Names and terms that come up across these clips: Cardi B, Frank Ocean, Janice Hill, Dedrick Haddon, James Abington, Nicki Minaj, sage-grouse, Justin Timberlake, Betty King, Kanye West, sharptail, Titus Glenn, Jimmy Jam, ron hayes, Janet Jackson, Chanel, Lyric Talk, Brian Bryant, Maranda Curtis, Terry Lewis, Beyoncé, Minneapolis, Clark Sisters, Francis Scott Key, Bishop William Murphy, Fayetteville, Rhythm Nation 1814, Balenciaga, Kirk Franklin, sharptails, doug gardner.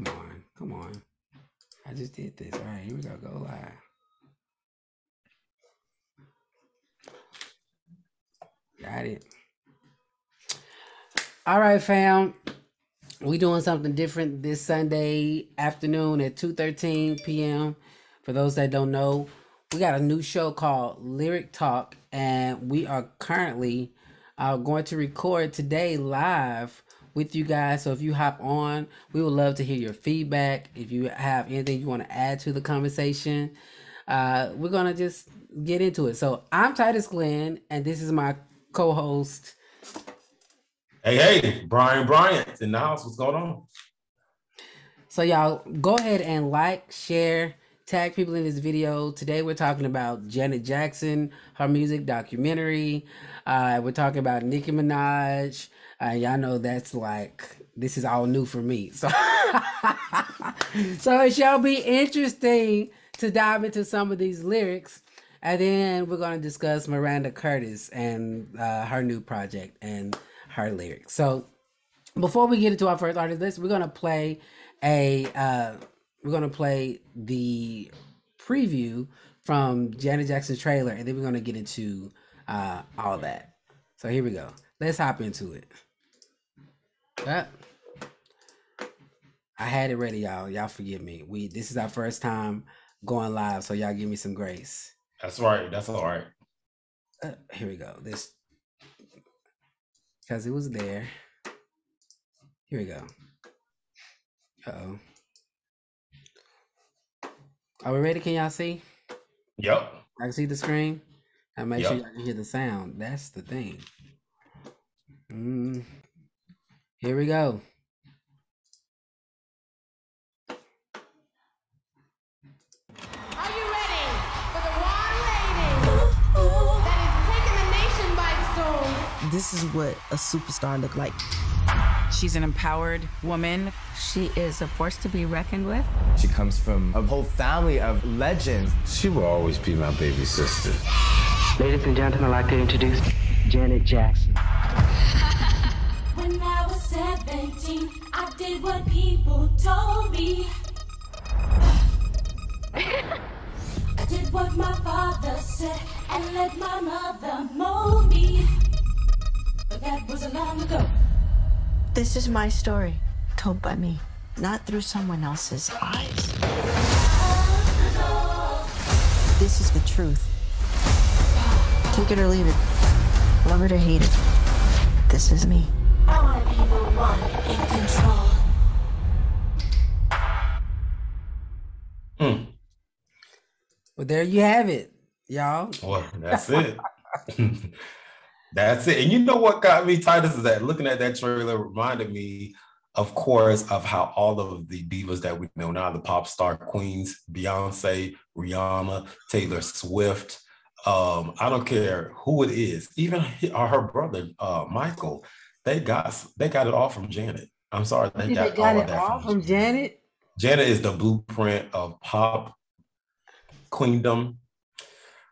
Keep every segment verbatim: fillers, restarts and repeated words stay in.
Come on. Come on. I just did this. All right, here we go. Go live. Got it. All right, fam. We doing something different this Sunday afternoon at two thirteen p m For those that don't know, we got a new show called Lyric Talk, and we are currently uh, going to record today live with you guys. So if you hop on, we would love to hear your feedback. If you have anything you want to add to the conversation, uh, we're going to just get into it. So I'm Titus Glenn, and this is my co-host. Hey, hey, Brian Bryant in the house. What's going on? So y'all go ahead and like, share, tag people in this video. Today we're talking about Janet Jackson, her music documentary. Uh, we're talking about Nicki Minaj. Uh, y'all know that's like, this is all new for me. So, so it shall be interesting to dive into some of these lyrics. And then we're going to discuss Maranda Curtis and uh, her new project and her lyrics. So before we get into our first artist list, we're gonna play a uh we're gonna play the preview from Janet Jackson's trailer, and then we're gonna get into uh all that. So here we go. Let's hop into it. Ah. I had it ready, y'all. Y'all forgive me. We this is our first time going live, so y'all give me some grace. That's right. That's all right. Uh, here we go. This. Because it was there. Here we go. Uh-oh. Are we ready? Can y'all see? Yep. I can see the screen. I make yep. sure y'all can hear the sound. That's the thing. Mm. Here we go. This is what a superstar look like. She's an empowered woman. She is a force to be reckoned with. She comes from a whole family of legends. She will always be my baby sister. Ladies and gentlemen, I'd like to introduce Janet Jackson. When I was seventeen, I did what people told me. I did what my father said and let my mother mold me. That was a long ago. This is my story, told by me, not through someone else's eyes. This is the truth. Take it or leave it. Love it or hate it. This is me. I want to be the one in control. Mm. Well, there you have it, y'all. Well, that's it. That's it. And you know what got me, Titus, is that looking at that trailer reminded me, of course, of how all of the divas that we know now, the pop star queens, Beyonce, Rihanna, Taylor Swift, um, I don't care who it is, even her brother, uh, Michael, they got they got it all from Janet. I'm sorry, they got, they got all it of that all from, from Janet. Janet is the blueprint of pop queendom.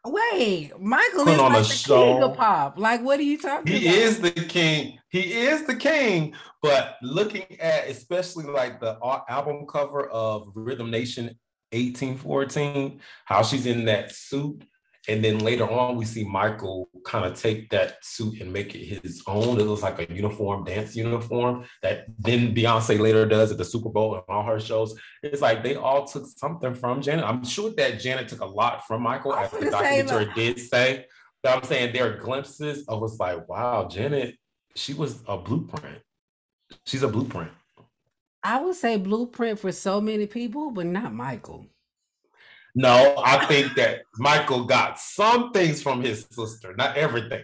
Wait, Michael is like the king of pop. Like, what are you talking about? He is the king. He is the king. But looking at especially like the album cover of Rhythm Nation eighteen fourteen, how she's in that suit. And then later on, we see Michael kind of take that suit and make it his own. It looks like a uniform, dance uniform that then Beyonce later does at the Super Bowl and all her shows. It's like they all took something from Janet. I'm sure that Janet took a lot from Michael, as the documentary say, did say. But I'm saying there are glimpses of it's like, wow, Janet, she was a blueprint. She's a blueprint. I would say blueprint for so many people, but not Michael. No, I think that Michael got some things from his sister, not everything,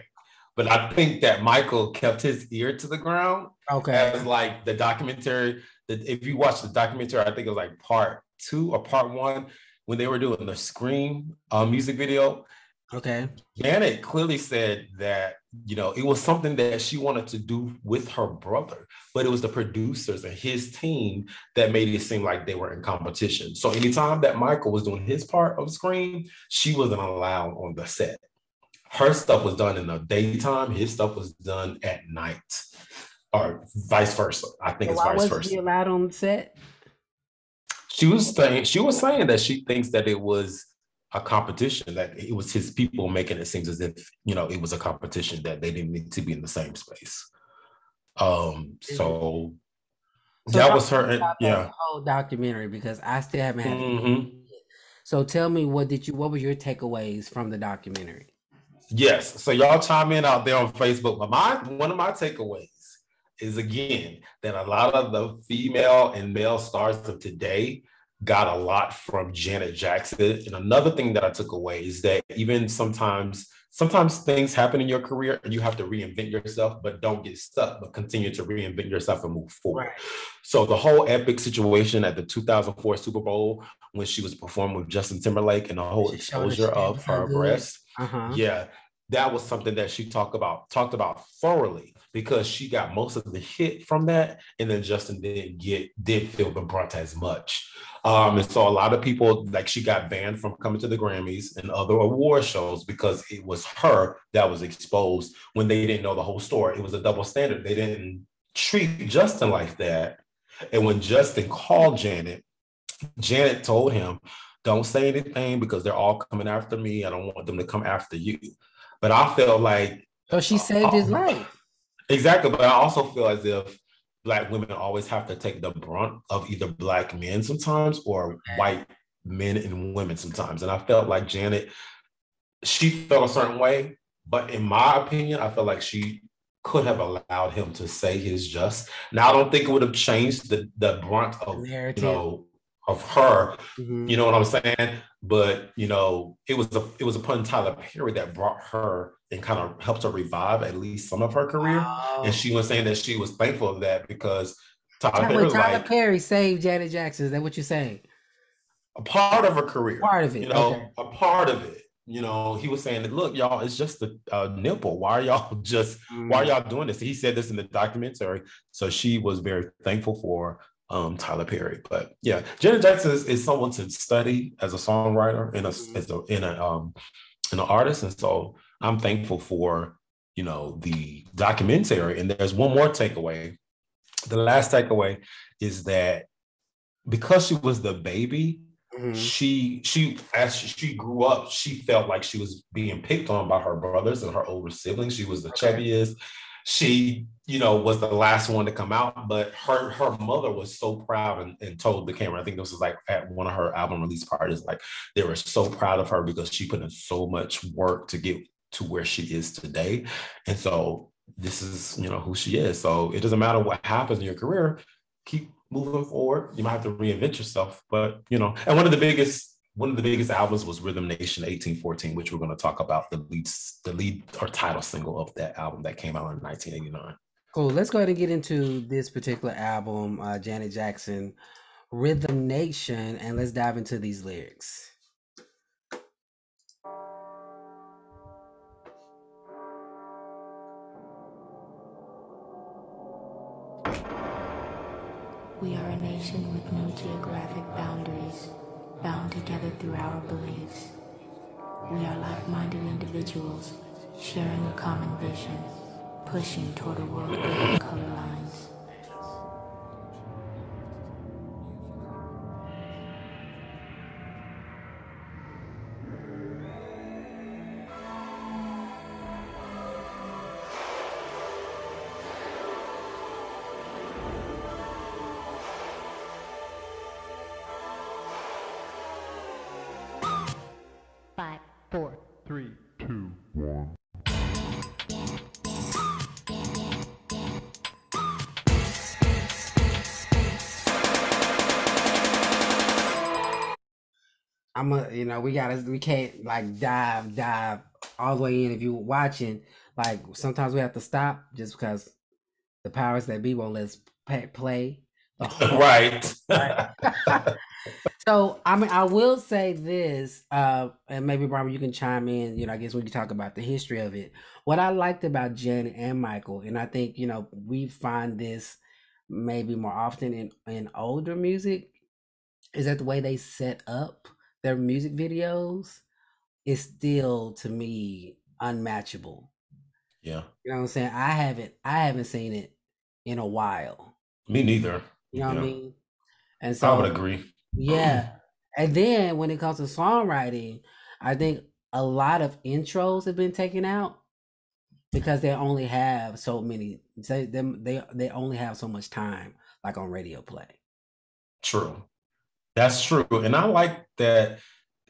but I think that Michael kept his ear to the ground. Okay. As like the documentary, if you watch the documentary, I think it was like part two or part one, when they were doing the Scream uh, music video. Okay. Janet clearly said that, you know, it was something that she wanted to do with her brother, but it was the producers and his team that made it seem like they were in competition. So anytime that Michael was doing his part of Scream, she wasn't allowed on the set. Her stuff was done in the daytime. His stuff was done at night, or vice versa. I think so it's vice versa. Why wasn't he allowed on the set? She was saying she was saying that she thinks that it was a competition, that it was his people making it seem as if, you know, it was a competition, that they didn't need to be in the same space. Um, so, so that was her. Yeah, the whole documentary, because I still haven't had mm-hmm. it. So tell me, what did you? What were your takeaways from the documentary? Yes. So y'all chime in out there on Facebook. But my one of my takeaways is, again, that a lot of the female and male stars of today got a lot from Janet Jackson. And another thing that I took away is that even sometimes, sometimes things happen in your career and you have to reinvent yourself, but don't get stuck, but continue to reinvent yourself and move forward. Right. So the whole epic situation at the two thousand four Super Bowl, when she was performing with Justin Timberlake, and the whole exposure of her breasts. Uh-huh. Yeah, that was something that she talked about, talked about thoroughly, because she got most of the hit from that, and then Justin didn't get, didn't feel the brunt as much. Um, and so a lot of people, like, she got banned from coming to the Grammys and other award shows because it was her that was exposed when they didn't know the whole story. It was a double standard. They didn't treat Justin like that. And when Justin called Janet, Janet told him, don't say anything because they're all coming after me. I don't want them to come after you. But I felt like... So she saved his life. Exactly, but I also feel as if Black women always have to take the brunt of either Black men sometimes or white men and women sometimes. And I felt like Janet, she felt a certain way, but in my opinion, I felt like she could have allowed him to say his just. Now, I don't think it would have changed the, the brunt of, you know, of her, mm-hmm. you know what I'm saying? But, you know, it was a, it was upon Tyler Perry that brought her and kind of helped her revive at least some of her career. Oh. And she was saying that she was thankful of that because Tyler, Tyler, Perry, was Tyler like, Perry saved Janet Jackson. Is that what you're saying? A part of her career. Part of it. You know, okay. a part of it. You know, he was saying that, look, y'all, it's just a, a nipple. Why are y'all just, mm. why are y'all doing this? He said this in the documentary. So she was very thankful for um, Tyler Perry. But yeah, Janet Jackson is, is someone to study as a songwriter and a, mm. as a, in a, um, in an artist. And so I'm thankful for, you know, the documentary. And there's one more takeaway. The last takeaway is that because she was the baby, mm-hmm. she she as she grew up, she felt like she was being picked on by her brothers and her older siblings. She was the okay. chubbiest. She, you know, was the last one to come out, but her her mother was so proud and, and told the camera, I think this was like at one of her album release parties, like they were so proud of her because she put in so much work to get to where she is today. And so this is, you know, who she is. So it doesn't matter what happens in your career, keep moving forward. You might have to reinvent yourself, but, you know, and one of the biggest one of the biggest albums was Rhythm Nation eighteen fourteen, which we're going to talk about, the lead, the lead or title single of that album that came out in nineteen eighty-nine. Cool. Let's go ahead and get into this particular album, uh, Janet Jackson, Rhythm Nation, and let's dive into these lyrics. We are a nation with no geographic boundaries, bound together through our beliefs. We are like-minded individuals, sharing a common vision, pushing toward a world without color lines. I'm a, you know, we gotta, we can't like dive, dive all the way in. If you're watching, like sometimes we have to stop just because the powers that be won't let us play. The whole right. right. So, I mean, I will say this, uh, and maybe Brian, you can chime in, you know, I guess we can talk about the history of it. What I liked about Janet and Michael, and I think, you know, we find this maybe more often in, in older music, is that the way they set up their music videos is still to me unmatchable. Yeah, you know what I'm saying? I haven't, I haven't seen it in a while. Me neither. You know yeah. what I mean? And so I would agree. Yeah. And then when it comes to songwriting, I think a lot of intros have been taken out because they only have so many, they, they, they only have so much time, like on radio play. True. That's true. And I like that,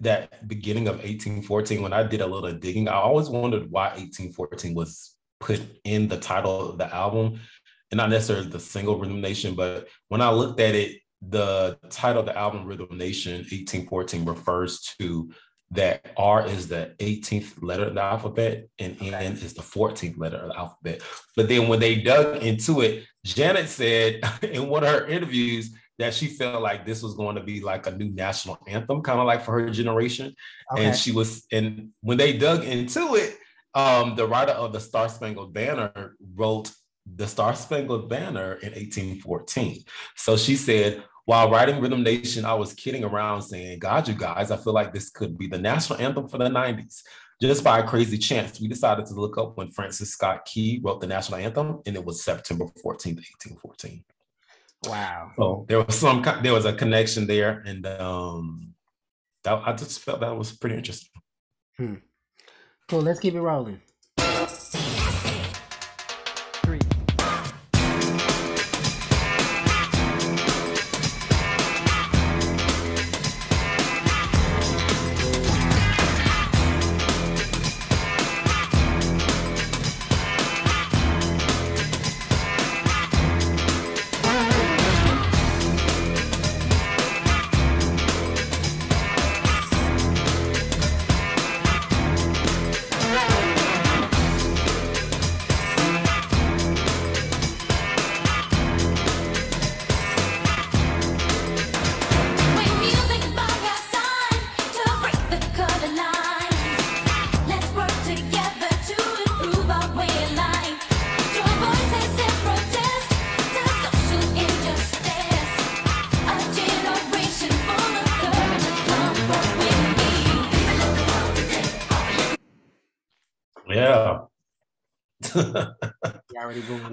that beginning of eighteen fourteen, when I did a little digging, I always wondered why eighteen fourteen was put in the title of the album, and not necessarily the single Rhythm Nation, but when I looked at it, the title of the album Rhythm Nation eighteen fourteen refers to that R is the eighteenth letter of the alphabet and N is the fourteenth letter of the alphabet. But then when they dug into it, Janet said in one of her interviews that she felt like this was going to be like a new national anthem, kind of like for her generation. Okay. And she was, and when they dug into it, um, the writer of the Star Spangled Banner wrote the Star Spangled Banner in eighteen fourteen. So she said, while writing Rhythm Nation, I was kidding around saying, God, you guys, I feel like this could be the national anthem for the nineties. Just by a crazy chance, we decided to look up when Francis Scott Key wrote the national anthem, and it was September fourteenth, eighteen fourteen. Wow. So there was some, there was a connection there, and um, that, I just felt that was pretty interesting. Hmm. So let's keep it rolling.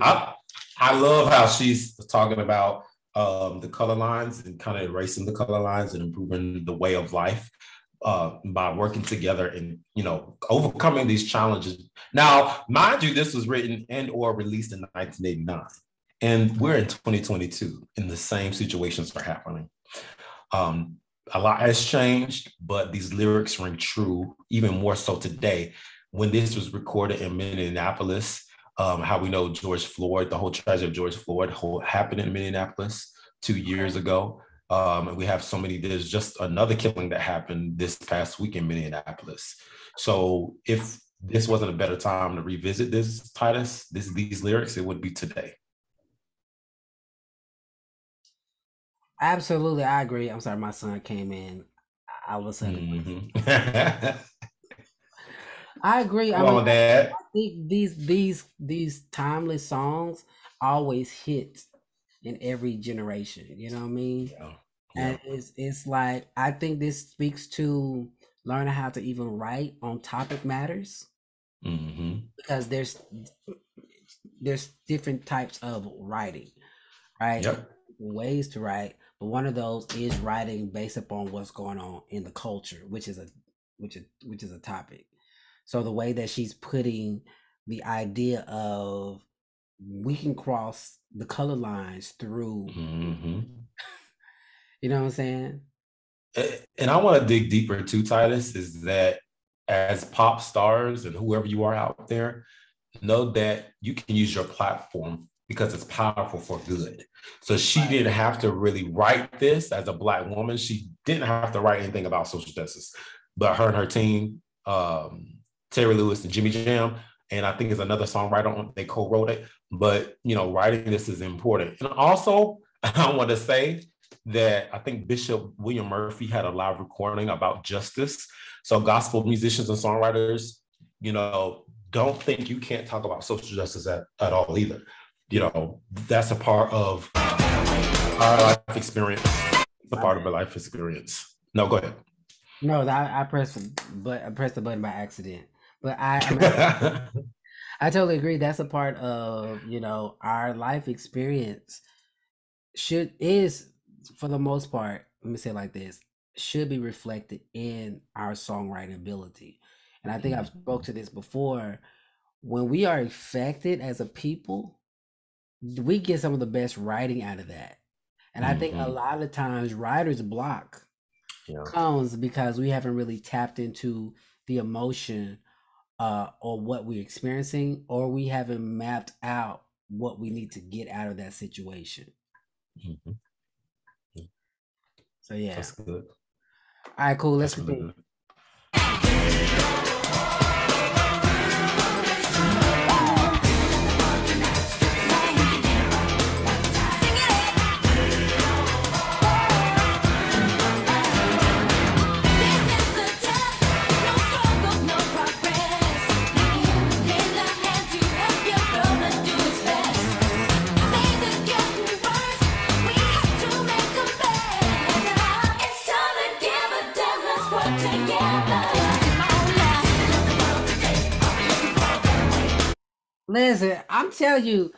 I, I love how she's talking about um, the color lines and kind of erasing the color lines and improving the way of life uh, by working together and, you know, overcoming these challenges. Now, mind you, this was written and or released in nineteen eighty-nine, and we're in twenty twenty-two, and the same situations are happening. Um, a lot has changed, but these lyrics ring true, even more so today. When this was recorded in Minneapolis, um, how we know George Floyd, the whole tragedy of George Floyd whole, happened in Minneapolis two years ago. Um, and we have so many, there's just another killing that happened this past week in Minneapolis. So if this wasn't a better time to revisit this, Titus, this, these lyrics, it would be today. Absolutely, I agree. I'm sorry, my son came in. I was saying. Mm-hmm. I agree. I, mean, I think these these these timeless songs always hit in every generation. You know what I mean? Yeah. Yeah. And it's it's like I think this speaks to learning how to even write on topic matters, mm-hmm. because there's there's different types of writing, right? Yep. Ways to write, but one of those is writing based upon what's going on in the culture, which is a which is which is a topic. So the way that she's putting the idea of we can cross the color lines through, mm-hmm. you know what I'm saying? And I want to dig deeper too, Titus, is that as pop stars and whoever you are out there, know that you can use your platform because it's powerful for good. So she didn't have to really write this as a Black woman. She didn't have to write anything about social justice, but her and her team, um, Terry Lewis and Jimmy Jam, and I think it's another songwriter on, they co-wrote it, but you know, writing this is important. And also, I want to say that I think Bishop William Murphy had a live recording about justice. So gospel musicians and songwriters, you know, don't think you can't talk about social justice at, at all either. You know, that's a part of our life experience. It's a part of our life experience. No, go ahead. No, I, I pressed, but I pressed the button by accident. But I, I, mean, I totally agree. That's a part of, you know, our life experience should is for the most part, let me say it like this, should be reflected in our songwriting ability. And I think I've spoke to this before. When we are affected as a people, we get some of the best writing out of that. And mm-hmm. I think a lot of times writer's block yeah. comes because we haven't really tapped into the emotion uh, or what we're experiencing, or we haven't mapped out what we need to get out of that situation. Mm-hmm. Yeah. So yeah. That's good. All right, cool. Let's That's continue. Good. Listen, I'm telling you,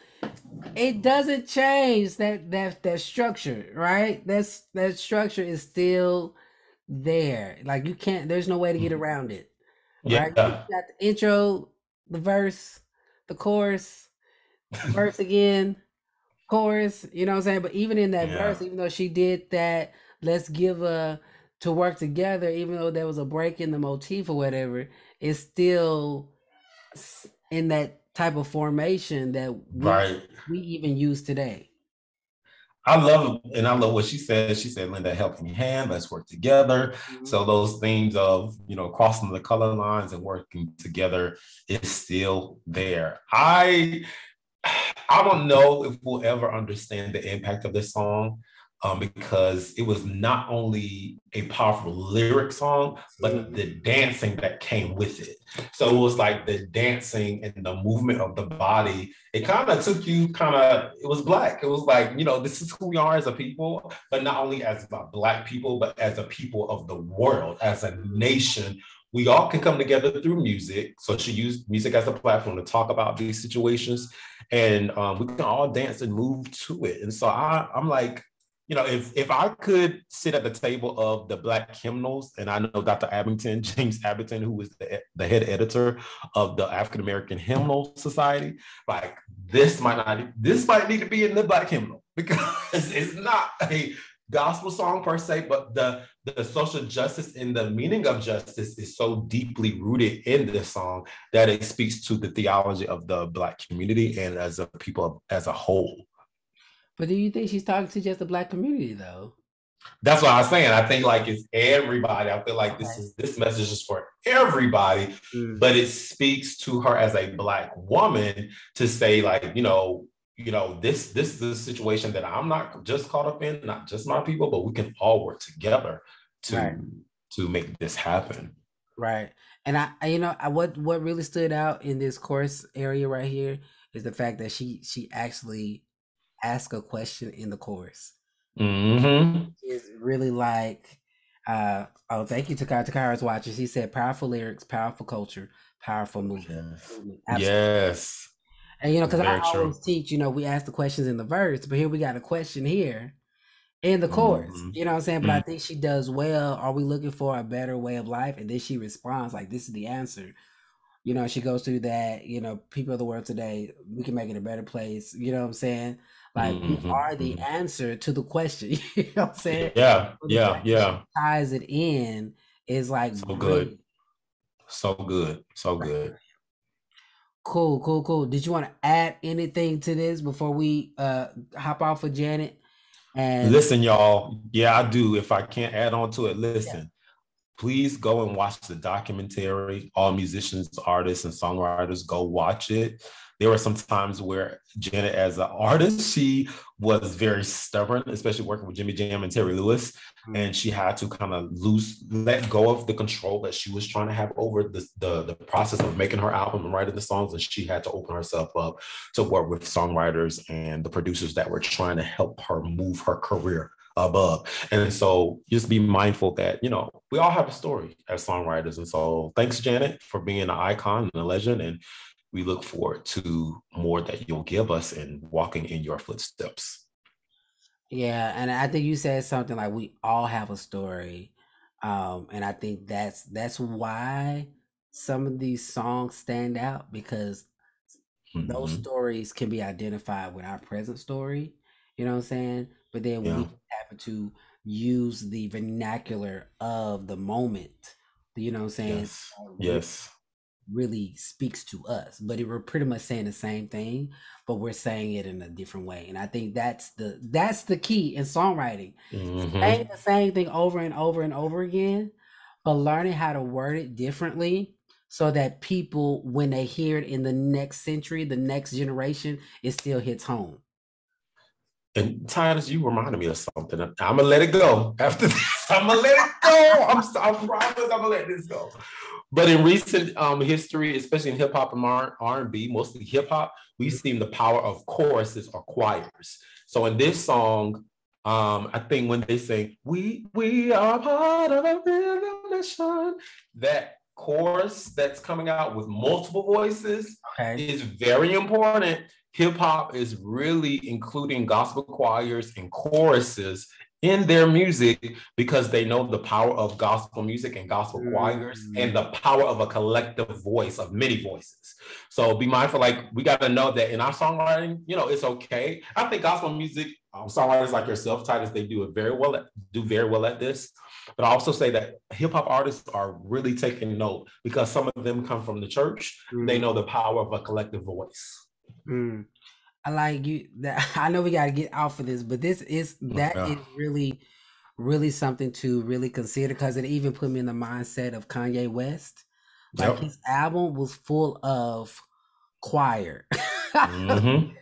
it doesn't change that that that structure, right? That's that structure is still there. Like you can't. There's no way to get around it. Right? Yeah. You got the intro, the verse, the chorus, verse again, chorus. You know what I'm saying? But even in that yeah. verse, even though she did that, let's give a to work together. Even though there was a break in the motif or whatever, it's still in that type of formation that we, right. we even use today. I love, and I love what she said. She said, lend a helping hand, let's work together. Mm-hmm. So those themes of, you know, crossing the color lines and working together is still there. I, I don't know if we'll ever understand the impact of this song um, because it was not only a powerful lyric song, but mm-hmm. the dancing that came with it. So it was like the dancing and the movement of the body. It kind of took you kind of, it was black. It was like, you know, this is who we are as a people, but not only as black people, but as a people of the world, as a nation. We all can come together through music. So she used music as a platform to talk about these situations, and um, we can all dance and move to it. And so I, I'm like, you know, if if I could sit at the table of the Black hymnals, and I know Doctor Abington, James Abington, who is the, the head editor of the African American Hymnal Society, like this might not, this might need to be in the Black hymnal, because it's not a gospel song per se, but the, the social justice and the meaning of justice is so deeply rooted in this song that it speaks to the theology of the Black community and as a people as a whole. But do you think she's talking to just the Black community, though? That's what I was saying. I think like it's everybody. I feel like this is this message is for everybody, mm. but it speaks to her as a Black woman to say, like, you know, you know, this this is a situation that I'm not just caught up in, not just my people, but we can all work together to right. to make this happen. Right. And I, I you know, I, what what really stood out in this chorus area right here is the fact that she she actually ask a question in the chorus. Mm-hmm. It's really like, uh, oh, thank you, Takara. Takara's watching. She said, powerful lyrics, powerful culture, powerful movement. Yes. yes. And, you know, because I true. always teach, you know, we ask the questions in the verse, but here we got a question here in the chorus. Mm-hmm. You know what I'm saying? But mm-hmm. I think she does well. Are we looking for a better way of life? And then she responds like, this is the answer. You know, she goes through that, you know, people of the world today, we can make it a better place. You know what I'm saying? Like mm-hmm. we are the answer to the question. You know what I'm saying? Yeah, yeah, like, yeah. Ties it in is like so good, great. so good, so good. Cool, cool, cool. Did you want to add anything to this before we uh, hop off with Janet? And listen, y'all. Yeah, I do. If I can't add on to it, listen. Yeah. Please go and watch the documentary. All musicians, artists, and songwriters, go watch it. There were some times where Janet, as an artist, she was very stubborn, especially working with Jimmy Jam and Terry Lewis, and she had to kind of lose, let go of the control that she was trying to have over the, the, the process of making her album and writing the songs, and she had to open herself up to work with songwriters and the producers that were trying to help her move her career above. And so just be mindful that, you know, we all have a story as songwriters. And so thanks, Janet, for being an icon and a legend, and we look forward to more that you'll give us and walking in your footsteps. Yeah, and I think you said something like we all have a story, um, and I think that's that's why some of these songs stand out, because mm-hmm. those stories can be identified with our present story. You know what I'm saying? But then yeah. we happen to use the vernacular of the moment. You know what I'm saying? Yes. So yes. really speaks to us, but it, we're pretty much saying the same thing, but we're saying it in a different way. And I think that's the that's the key in songwriting. Mm-hmm. Saying the same thing over and over and over again, but learning how to word it differently so that people, when they hear it in the next century, the next generation, it still hits home. And Titus, you reminded me of something. I'm gonna let it go after this. I'm gonna let it go. I'm I promise I'm gonna let this go. But in recent um, history, especially in hip hop and R and B, mostly hip hop, we've seen the power of choruses or choirs. So in this song, um, I think when they sing, "We we are part of a rhythm nation," that chorus that's coming out with multiple voices okay. is very important. Hip hop is really including gospel choirs and choruses in their music because they know the power of gospel music and gospel mm-hmm. choirs and the power of a collective voice, of many voices. So be mindful, like, we got to know that in our songwriting, you know, it's okay. I think gospel music, um, songwriters like yourself, Titus, they do it very well, at, do very well at this. But I also say that hip hop artists are really taking note because some of them come from the church. Mm-hmm. They know the power of a collective voice. Mm. I like you that I know we gotta get off of this, but this is that oh, yeah. is really, really something to really consider, because it even put me in the mindset of Kanye West. Like yep. his album was full of choir. Mm-hmm.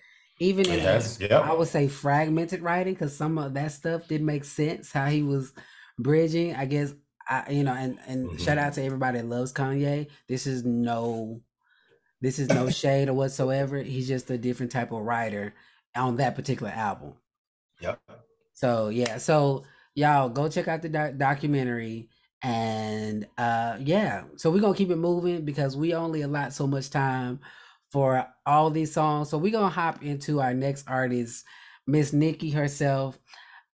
Even in yes, yep. I would say fragmented writing, because some of that stuff didn't make sense, how he was bridging. I guess I you know, and, and mm-hmm. shout out to everybody that loves Kanye. This is no This is no shade or whatsoever. He's just a different type of writer on that particular album. Yep. So, yeah. So, y'all, go check out the doc- documentary. And, uh, yeah. So, we're going to keep it moving because we only allot so much time for all these songs. So, we're going to hop into our next artist, Miss Nicki herself.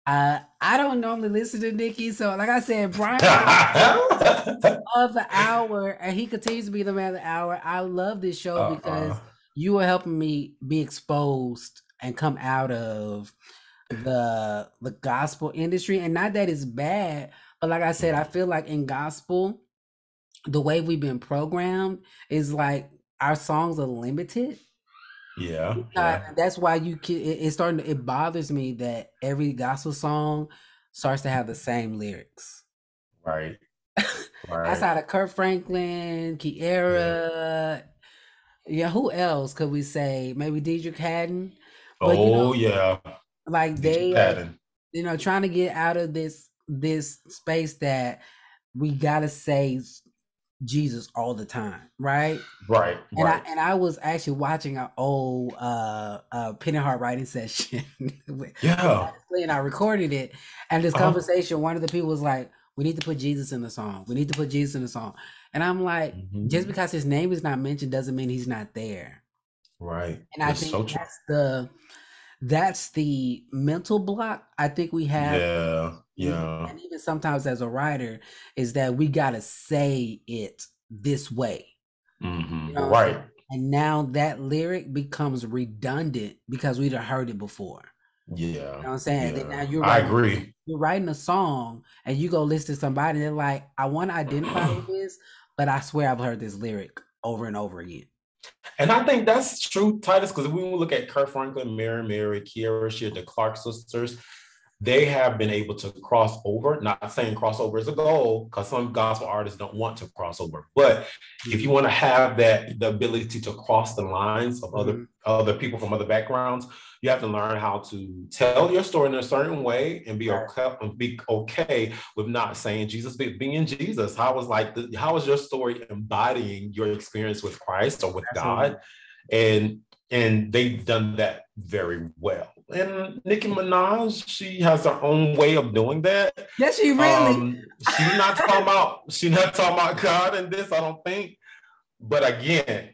Uh, I don't normally listen to Nicki, so like I said, Brian of the hour, and he continues to be the man of the hour. I love this show uh-uh. because you are helping me be exposed and come out of the the gospel industry. And not that it's bad, but like I said, I feel like in gospel, the way we've been programmed is like our songs are limited. Yeah, yeah. Uh, that's why you can, it, it's starting to, it bothers me that every gospel song starts to have the same lyrics. Right. right. Outside of Kirk Franklin, Kiara, yeah. yeah, who else could we say? Maybe Dedrick Haddon. But, oh you know, yeah. Like Dedrick they, Haddon. you know, trying to get out of this this space that we gotta say Jesus all the time, right? Right. And right. I and I was actually watching an old uh, uh, pen and heart writing session. with, yeah. And I recorded it, and this uh-huh. conversation, one of the people was like, "We need to put Jesus in the song. We need to put Jesus in the song." And I'm like, mm-hmm. just because his name is not mentioned doesn't mean he's not there. Right. And that's I think so true. that's the that's the mental block I think we have. Yeah. Yeah. And even sometimes as a writer is that we got to say it this way. Mm-hmm. You know? Right. And now that lyric becomes redundant because we'd have heard it before. Yeah. You know what I'm saying? Yeah. Now you're writing, I agree. You're writing a song and you go listen to somebody and they're like, I want to identify with this, but I swear I've heard this lyric over and over again. And I think that's true, Titus, because we look at Kirk Franklin, Mary Mary, Kiara, the Clark Sisters, they have been able to cross over. Not saying crossover is a goal, because some gospel artists don't want to cross over. But if you want to have that, the ability to cross the lines of other, mm-hmm. other people from other backgrounds, you have to learn how to tell your story in a certain way and be okay, be okay with not saying Jesus, but being Jesus. How was like, the, how is your story embodying your experience with Christ or with Absolutely. God? And And they've done that very well. And Nicki Minaj, she has her own way of doing that. Yes, she really. Um, she's not talking about she's not talking about God in this, I don't think. But again,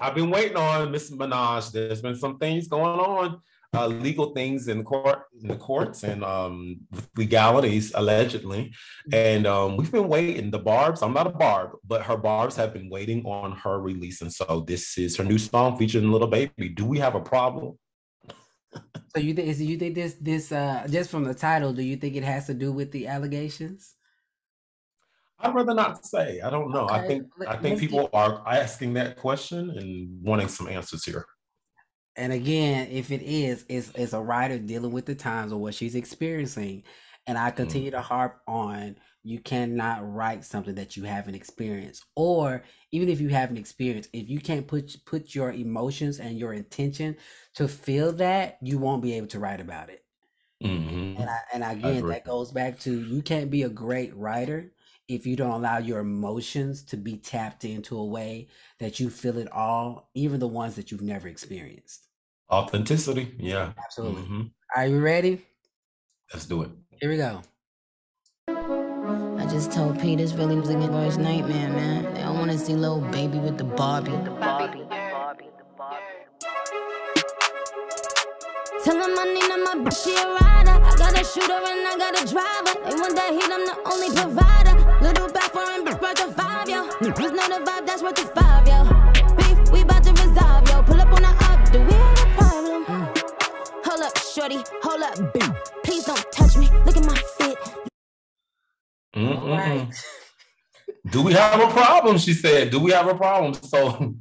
I've been waiting on Miss Minaj. There's been some things going on. uh, legal things in court, in the courts, and um, legalities allegedly. And um, we've been waiting. The Barbs, I'm not a Barb, but her Barbs have been waiting on her release. And so this is her new song featuring Little Baby. Do we have a problem? So you think, is you think this this uh, just from the title? Do you think it has to do with the allegations? I'd rather not say. I don't know. Okay. I think I think people are asking that question and wanting some answers here. And again, if it is, it's, it's a writer dealing with the times or what she's experiencing. And I continue mm. to harp on, you cannot write something that you haven't experienced. Or even if you haven't experienced, if you can't put put your emotions and your intention to feel that, you won't be able to write about it. Mm-hmm. And, I, and again, that goes back to, you can't be a great writer if you don't allow your emotions to be tapped into a way that you feel it all, even the ones that you've never experienced. Authenticity, yeah. Absolutely. Mm-hmm. Are you ready? Let's do it. Here we go. I just told P this really was a girl's nightmare, man. They don't want to see little baby with the Barbie. The Barbie, the Barbie, the Barbie. Tell him I need him, my bitch, she a rider. I got a shooter and I got a driver. They want that heat, I'm the only provider. Little back for him, bitch, worth a five, yo. It's not a vibe, that's worth a five, yo. Beef, we about to resolve, yo. Pull up on the up, do we have a problem? Mm. Hold up, shorty, hold up, boo. Please don't touch me, look at my fit. Right. Do we have a problem, she said. Do we have a problem? So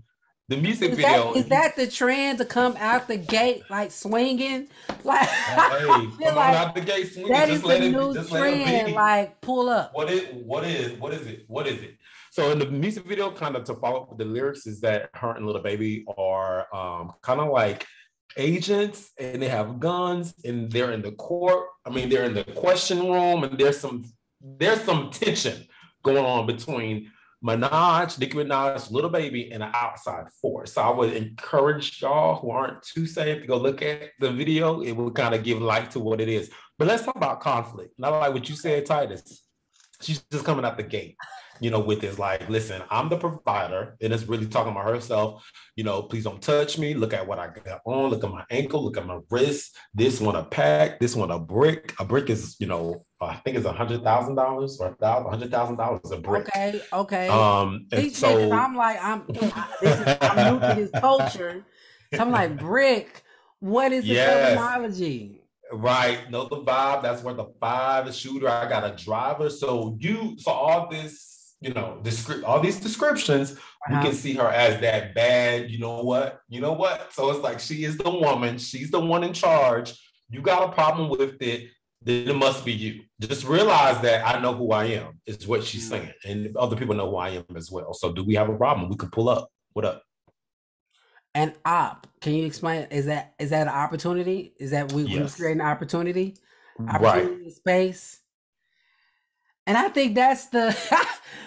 the music is video. That, is that the trend to come out the gate, like swinging? Like, hey, come like out the gate swinging. That just is let the it, new just trend, like pull up. What is, what is, what is it? What is it? So in the music video, kind of to follow up with the lyrics, is that her and Little Baby are um, kind of like agents, and they have guns, and they're in the court. I mean, they're in the question room, and there's some there's some tension going on between Minaj, Nicki Minaj, Little Baby, and an outside force. So I would encourage y'all who aren't too safe to go look at the video. It will kind of give light to what it is. But let's talk about conflict. Not like what you said, Titus. She's just coming out the gate, you know, with this like, listen, I'm the provider, and it's really talking about herself. You know, please don't touch me. Look at what I got on. Look at my ankle. Look at my wrist. This one a pack. This one a brick. A brick is, you know, I think it's a hundred thousand dollars or a thousand, hundred thousand dollars a brick. Okay, okay. Um, and these so I'm like, I'm, this is, I'm new to his culture. So I'm like, brick. What is the yes. terminology? Right, know the vibe. That's where the five shooter. I got a driver. So you, so all this, you know, descript, all these descriptions, uh-huh. we can see her as that bad. You know what? You know what? So it's like she is the woman. She's the one in charge. You got a problem with it? Then it must be you. Just realize that I know who I am. Is what she's saying, and other people know who I am as well. So do we have a problem? We could pull up. What up? And op, can you explain? Is that is that an opportunity? Is that we yes. create an opportunity, opportunity right. space? And I think that's the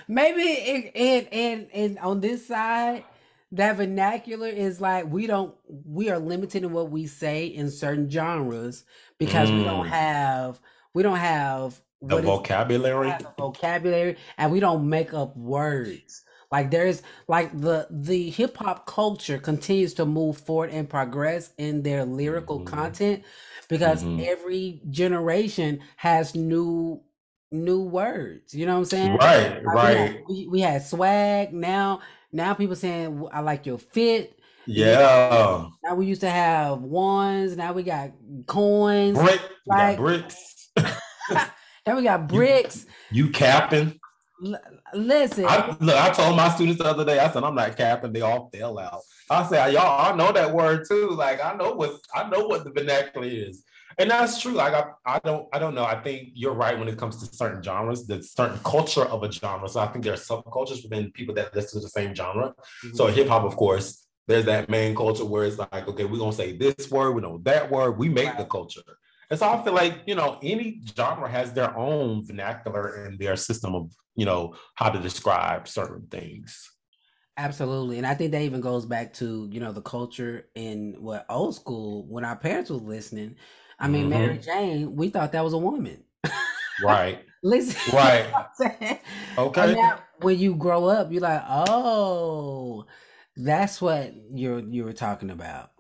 maybe in in in in on this side, that vernacular is like we don't we are limited in what we say in certain genres because mm. we don't have we don't have the what vocabulary, is, we have the vocabulary, and we don't make up words. Like there's like the the hip hop culture continues to move forward and progress in their lyrical mm-hmm. content because mm-hmm. every generation has new new words. You know what I'm saying? Right, like right. We had, we, we had swag. Now, now people saying I like your fit. Yeah. Now we used to have ones. Now we got coins. Brick. Like, we got bricks. Now we got bricks. You, you capping. Listen, I, look, I told my students the other day, I said, I'm not capping, they all fell out. I said, y'all, I know that word too. Like, I know what, I know what the vernacular is. And that's true. Like, I, I don't, I don't know. I think you're right when it comes to certain genres, the certain culture of a genre. So I think there are subcultures within people that listen to the same genre. Mm-hmm. So hip hop, of course, there's that man culture where it's like, okay, we're going to say this word, we know that word, we make right. the culture. And so I feel like, you know, any genre has their own vernacular and their system of, you know, how to describe certain things. Absolutely. And I think that even goes back to, you know, the culture in what old school, when our parents were listening, I mean, mm-hmm. Mary Jane, we thought that was a woman. Right. Listen. Right. You know okay. And now, when you grow up, you're like, oh, that's what you're, you were talking about.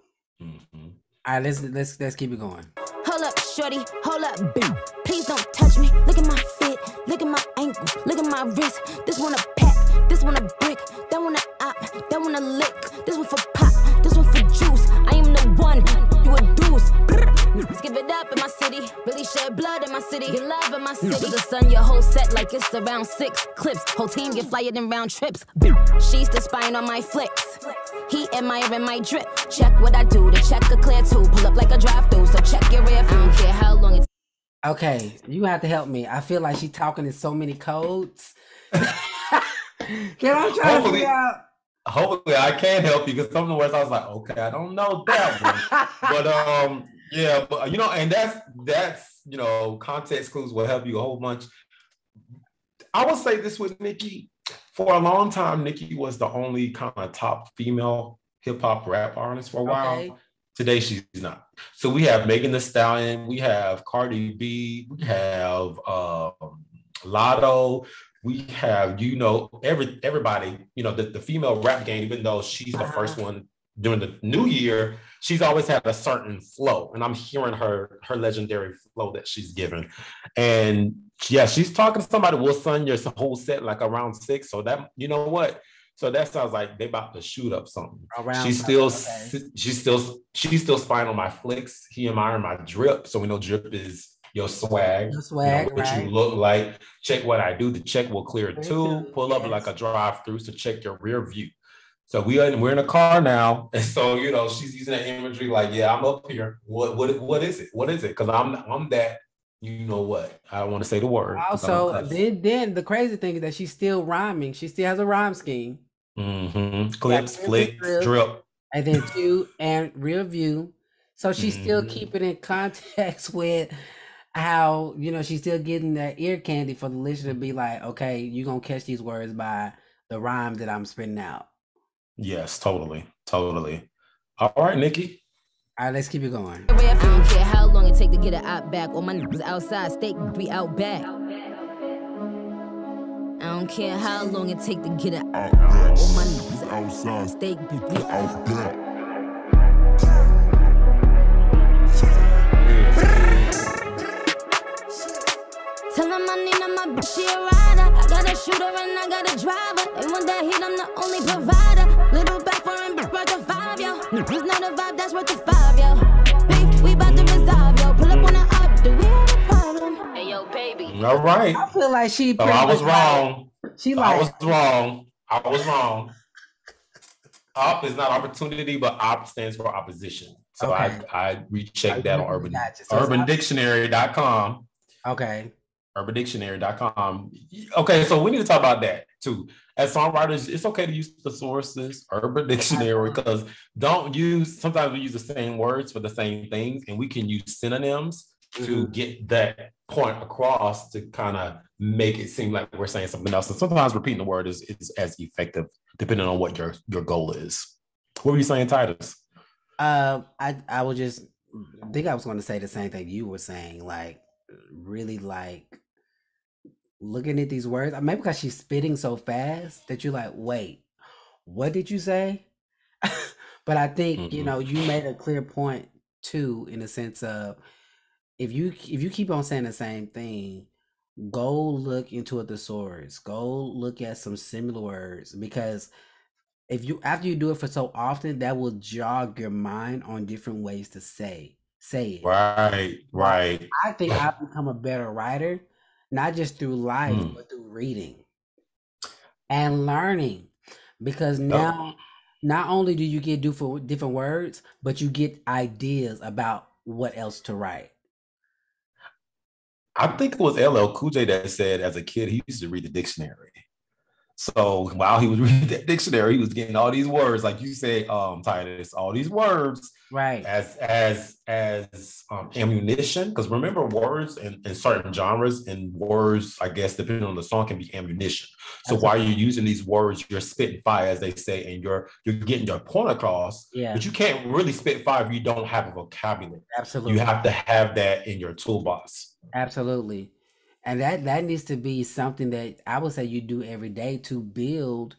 Mm-hmm. All right, let's let's let's keep it going. Hold up, shorty, hold up, boo. Please don't touch me. Look at my fit, look at my ankle, look at my wrist. This one a pack, this one a brick, that one a op, that one a lick. This one for pop, this one for juice. I am the one, you a deuce. Let's give it up in my city. Really shed blood in my city. Get love in my city. With the sun, your whole set like it's around six clips. Whole team get flyer than round trips. She's the spine on my flicks. He admiring my drip. Check what I do to check a clear too. Pull up like a drive-through, so check your rear. I don't care how long it's. Okay, you have to help me. I feel like she talking in so many codes. Can I try hopefully, to figure out? Hopefully, I can help you because some of the words I was like, okay, I don't know that one, but um. Yeah, but you know, and that's that's you know, context clues will help you a whole bunch. I would say this with Nicki. For a long time, Nicki was the only kind of top female hip hop rap artist for a while. Okay. Today she's not. So we have Megan Thee Stallion, we have Cardi B, we have um, Lotto, we have you know every everybody. You know the, the female rap game. Even though she's the first one during the new year, she's always had a certain flow, and I'm hearing her her legendary flow that she's given. And yeah, she's talking to somebody, will son your whole set like around six. So that, you know what? So that sounds like they about to shoot up something. Around she's still, okay. she's still, she's still spying on my flicks. He admiring my drip. So we know drip is your swag, your swag you know, what right. you look like. Check what I do. The check will clear too. Pull up yes. like a drive through. So check your rear view. So we are, we're in a car now, and so you know she's using that imagery like, yeah, I'm up here. What what what is it? What is it? Because I'm I'm that. You know what? I don't want to say the word. Also, then then the crazy thing is that she's still rhyming. She still has a rhyme scheme. Mm-hmm. Clips, flicks, drip, drip, and then two and rear view. So she's mm-hmm. still keeping in context with how you know she's still getting that ear candy for the listener to be like, okay, you're gonna catch these words by the rhyme that I'm spitting out. Yes, totally, totally. All right, Nicki. All right, let's keep it going. I don't care how long it take to get an out back. Or my niggas outside, steak be out back. I don't care how long it take to get an out back. Or my niggas outside, steak be out back. Tell them I need my bitch, she a rider. I got a shooter and I got a driver. And when that hit, I'm the only provider. Little back for him, worth the five, yo. It's not a vibe that's worth the five, yo. Beef, we about to resolve, yo. Pull up on the up, do we have a problem? Hey, yo, baby. All right. I feel like she. So I was wrong. She so like. I was wrong. I was wrong. Op is not opportunity, but op stands for opposition. So okay. I, I rechecked that on Urban so urban dictionary dot com. Okay. urban dictionary dot com. Okay, so we need to talk about that too. As songwriters, it's okay to use the sources, Urban Dictionary, because don't use, sometimes we use the same words for the same things, and we can use synonyms mm-hmm. to get that point across to kind of make it seem like we're saying something else. And sometimes repeating the word is, is as effective, depending on what your, your goal is. What were you saying, Titus? Uh, I, I was just, I think I was going to say the same thing you were saying, like, really like looking at these words, maybe because she's spitting so fast that you're like, wait, what did you say? But I think mm-hmm. you know you made a clear point too, in the sense of if you if you keep on saying the same thing, go look into a thesaurus, go look at some similar words, because if you after you do it for so often, that will jog your mind on different ways to say say it. Right, right. I think I've become a better writer. Not just through life, mm. but through reading and learning. Because now, no. not only do you get due for different words, but you get ideas about what else to write. I think it was L L Cool J that said as a kid, he used to read the dictionary. So while he was reading that dictionary, he was getting all these words, like you said, um, Titus, all these words, right? As as as um, ammunition, because remember, words in, in certain genres and words, I guess, depending on the song, can be ammunition. So That's while right. you're using these words, you're spitting fire, as they say, and you're you're getting your point across. Yeah. But you can't really spit fire if you don't have a vocabulary. Absolutely, you have to have that in your toolbox. Absolutely. And that, that needs to be something that I would say you do every day to build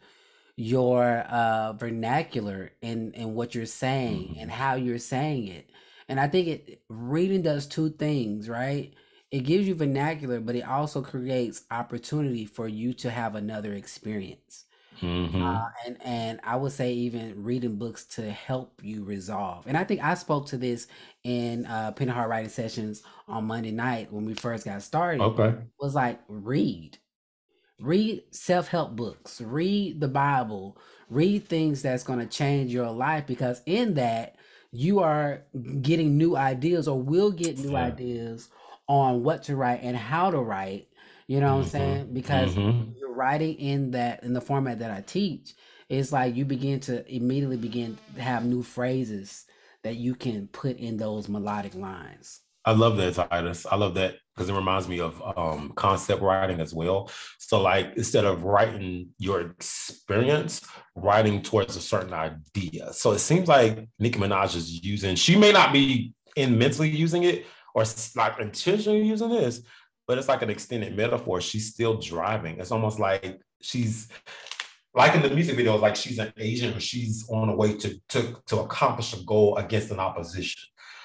your uh, vernacular in, in what you're saying mm-hmm. and how you're saying it. And I think it reading does two things, right? It gives you vernacular, but it also creates opportunity for you to have another experience. Mm-hmm. uh, and and I would say even reading books to help you resolve. And I think I spoke to this in uh, Pen and Heart Writing Sessions on Monday night when we first got started. Okay, was like read, read self-help books, read the Bible, read things that's going to change your life, because in that you are getting new ideas, or will get new yeah. ideas on what to write and how to write, you know mm-hmm. what I'm saying? Because mm-hmm. you're writing in that, in the format that I teach, it's like you begin to immediately begin to have new phrases that you can put in those melodic lines. I love that, Titus. I love that, because it reminds me of um, concept writing as well. So like, instead of writing your experience, writing towards a certain idea. So it seems like Nicki Minaj is using, she may not be immensely using it, or like intentionally using this, but it's like an extended metaphor. She's still driving. It's almost like she's, like in the music video, like she's an agent, or she's on a way to, to, to accomplish a goal against an opposition.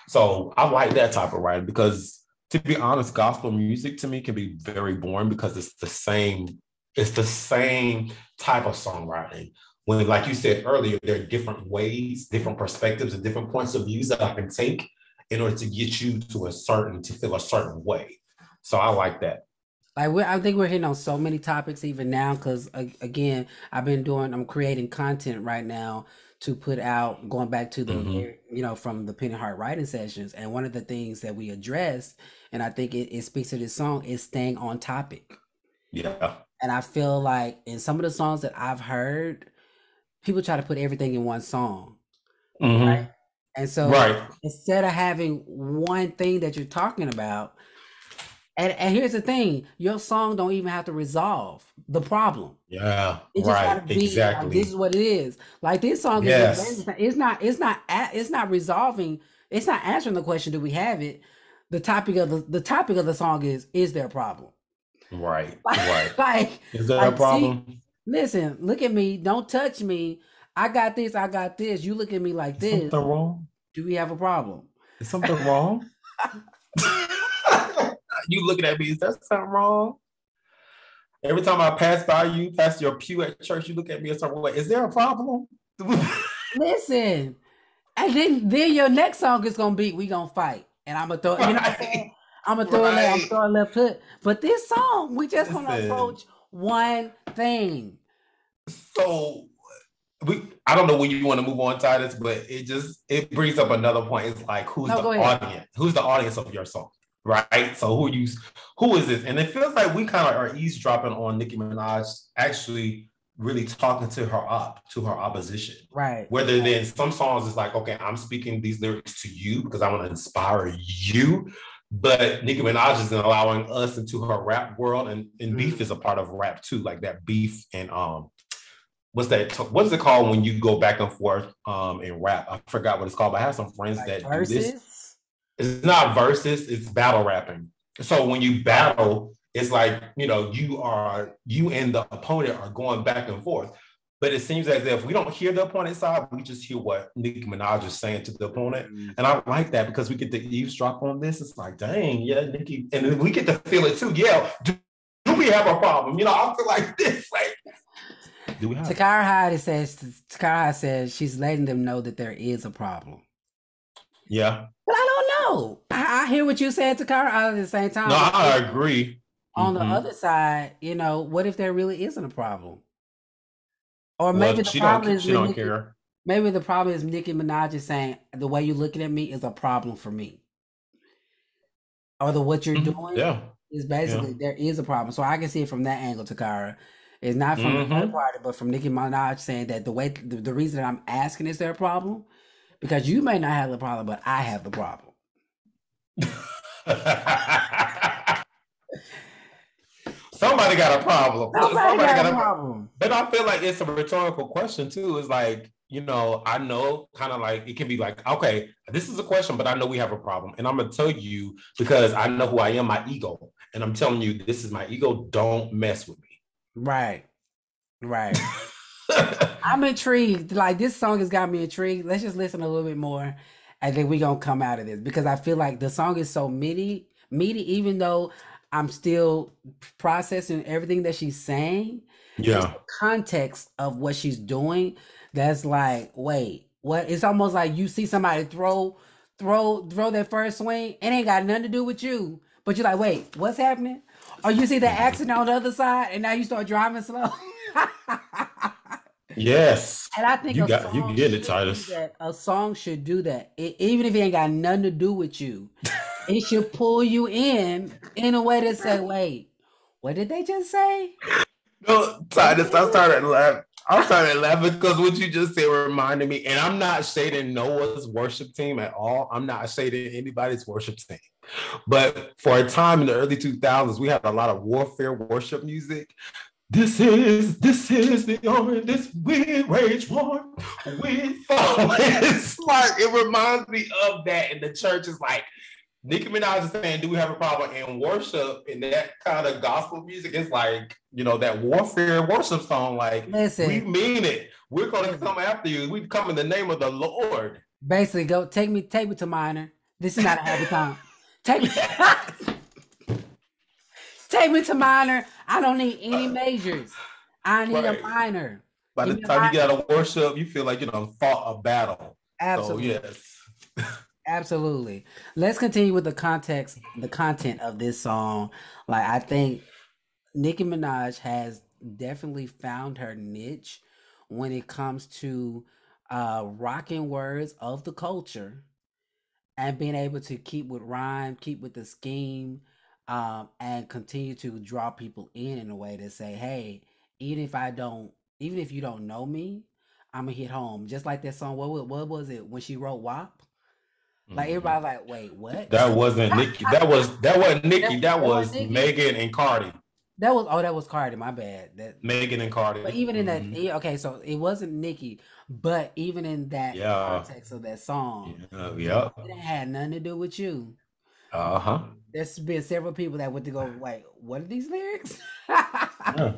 So I like that type of writing, because to be honest, gospel music to me can be very boring, because it's the same, it's the same type of songwriting. When, like you said earlier, there are different ways, different perspectives, and different points of views that I can take in order to get you to a certain, to feel a certain way. So I like that. Like we're, I think we're hitting on so many topics even now, because again, I've been doing, I'm creating content right now to put out, going back to the, mm-hmm. you know, from the Pen and Heart Writing Sessions. And one of the things that we addressed, and I think it, it speaks to this song, is staying on topic. Yeah. And I feel like in some of the songs that I've heard, people try to put everything in one song, mm-hmm. right? And so right. instead of having one thing that you're talking about, and, and here's the thing, your song don't even have to resolve the problem. Yeah, it just right, gotta be, exactly. Like, this is what it is. Like this song, yes. is, it's not, it's not, it's not resolving. It's not answering the question, do we have it? The topic of the, the topic of the song is, is there a problem? Right, like, right. Like, is there like, a problem? See, listen, look at me, don't touch me. I got this, I got this. You look at me like this. Is something wrong? Do we have a problem? Is something wrong? You looking at me, is that something wrong? Every time I pass by you, pass your pew at church, you look at me a certain way. Is there a problem? Listen, and then, then your next song is gonna be, we gonna fight. And I'm gonna throw, right. you know what I'm saying? I'm gonna throw right. a left, throw a left hook. But this song, we just Listen. Gonna approach one thing. So We, I don't know when you want to move on, Titus, but it just, it brings up another point. It's like, who's no, the audience? Who's the audience of your song, right? So who you, who is this? And it feels like we kind of are eavesdropping on Nicki Minaj actually really talking to her up, to her opposition. Right. Whether right. then some songs is like, okay, I'm speaking these lyrics to you because I want to inspire you. But Nicki Minaj is allowing us into her rap world, and, and mm-hmm. beef is a part of rap too, like that beef and, um, What's that? What's it called when you go back and forth um, in rap? I forgot what it's called, but I have some friends like that versus? do this. It's not versus, it's battle rapping. So when you battle, it's like, you know, you are, you and the opponent are going back and forth. But it seems as if we don't hear the opponent's side, we just hear what Nicki Minaj is saying to the opponent. Mm-hmm. And I like that, because we get to eavesdrop on this. It's like, dang, yeah, Nicki. And we get to feel it too. Yeah, do, do we have a problem? You know, I feel like this, like, Takara Hyde says, Takara Hyde says she's letting them know that there is a problem. Yeah. But I don't know. I, I hear what you said, Takara, at the same time. No, I agree. On mm-hmm. the other side, you know, what if there really isn't a problem? Or maybe well, the problem is she don't Nicki, care. Maybe the problem is Nicki Minaj is saying, the way you're looking at me is a problem for me. Or the what you're mm-hmm. doing yeah. is basically yeah. there is a problem. So I can see it from that angle, Takara. It's not from mm-hmm. the other party, but from Nicki Minaj saying that the way, the, the reason that I'm asking is there a problem? Because you may not have the problem, but I have the problem. Somebody got a problem. Somebody, Somebody got, got a problem. But I feel like it's a rhetorical question too. It's like, you know, I know kind of like, it can be like, okay, this is a question, but I know we have a problem. And I'm going to tell you because I know who I am, my ego. And I'm telling you, this is my ego. Don't mess with me. Right, right. I'm intrigued. Like this song has got me intrigued. Let's just listen a little bit more, I think we're gonna come out of this, because I feel like the song is so meaty, meaty, even though I'm still processing everything that she's saying. Yeah. The context of what she's doing, that's like, wait, what? It's almost like you see somebody throw, throw, throw that first swing. It ain't got nothing to do with you, but you're like, wait, what's happening? Or you see the accident on the other side, and now you start driving slow. Yes. And I think you, got, you get it, Titus. A song should do that. It, even if it ain't got nothing to do with you, it should pull you in in a way to say, wait, what did they just say? No, Titus, I started laughing. I started laughing because what you just said reminded me, and I'm not shading Noah's worship team at all. I'm not shading anybody's worship team. But for a time in the early two thousands, we had a lot of warfare worship music. This is, this is the only, this we wage war, we fall. It's like, it reminds me of that. And the church is like, Nicki Minaj is saying, do we have a problem in worship? And that kind of gospel music is like, you know, that warfare worship song. Like, listen, we mean it. We're going to come after you. We come in the name of the Lord. Basically, go take me, take me to minor. This is not a happy time. Take me. Take me to minor. I don't need any majors. I need right. a minor. By the time minor. you get out of worship, you feel like you know fought a battle. Absolutely. So, yes. Absolutely. Let's continue with the context, the content of this song. Like, I think Nicki Minaj has definitely found her niche when it comes to uh, rocking words of the culture and being able to keep with rhyme, keep with the scheme. Um, and continue to draw people in in a way to say, hey, even if I don't, even if you don't know me, I'm gonna hit home. Just like that song, what was, what was it when she wrote W A P? Like, everybody's like, wait, what? That wasn't Nicki. That was that wasn't Nicki. That, that was, was Nicki. Megan and Cardi. That was oh, that was Cardi. My bad. That Megan and Cardi. But even in mm-hmm. that, okay, so it wasn't Nicki, but even in that yeah. context of that song, yeah, yeah. it had nothing to do with you. Uh huh. There's been several people that went to go like, what are these lyrics? yeah. All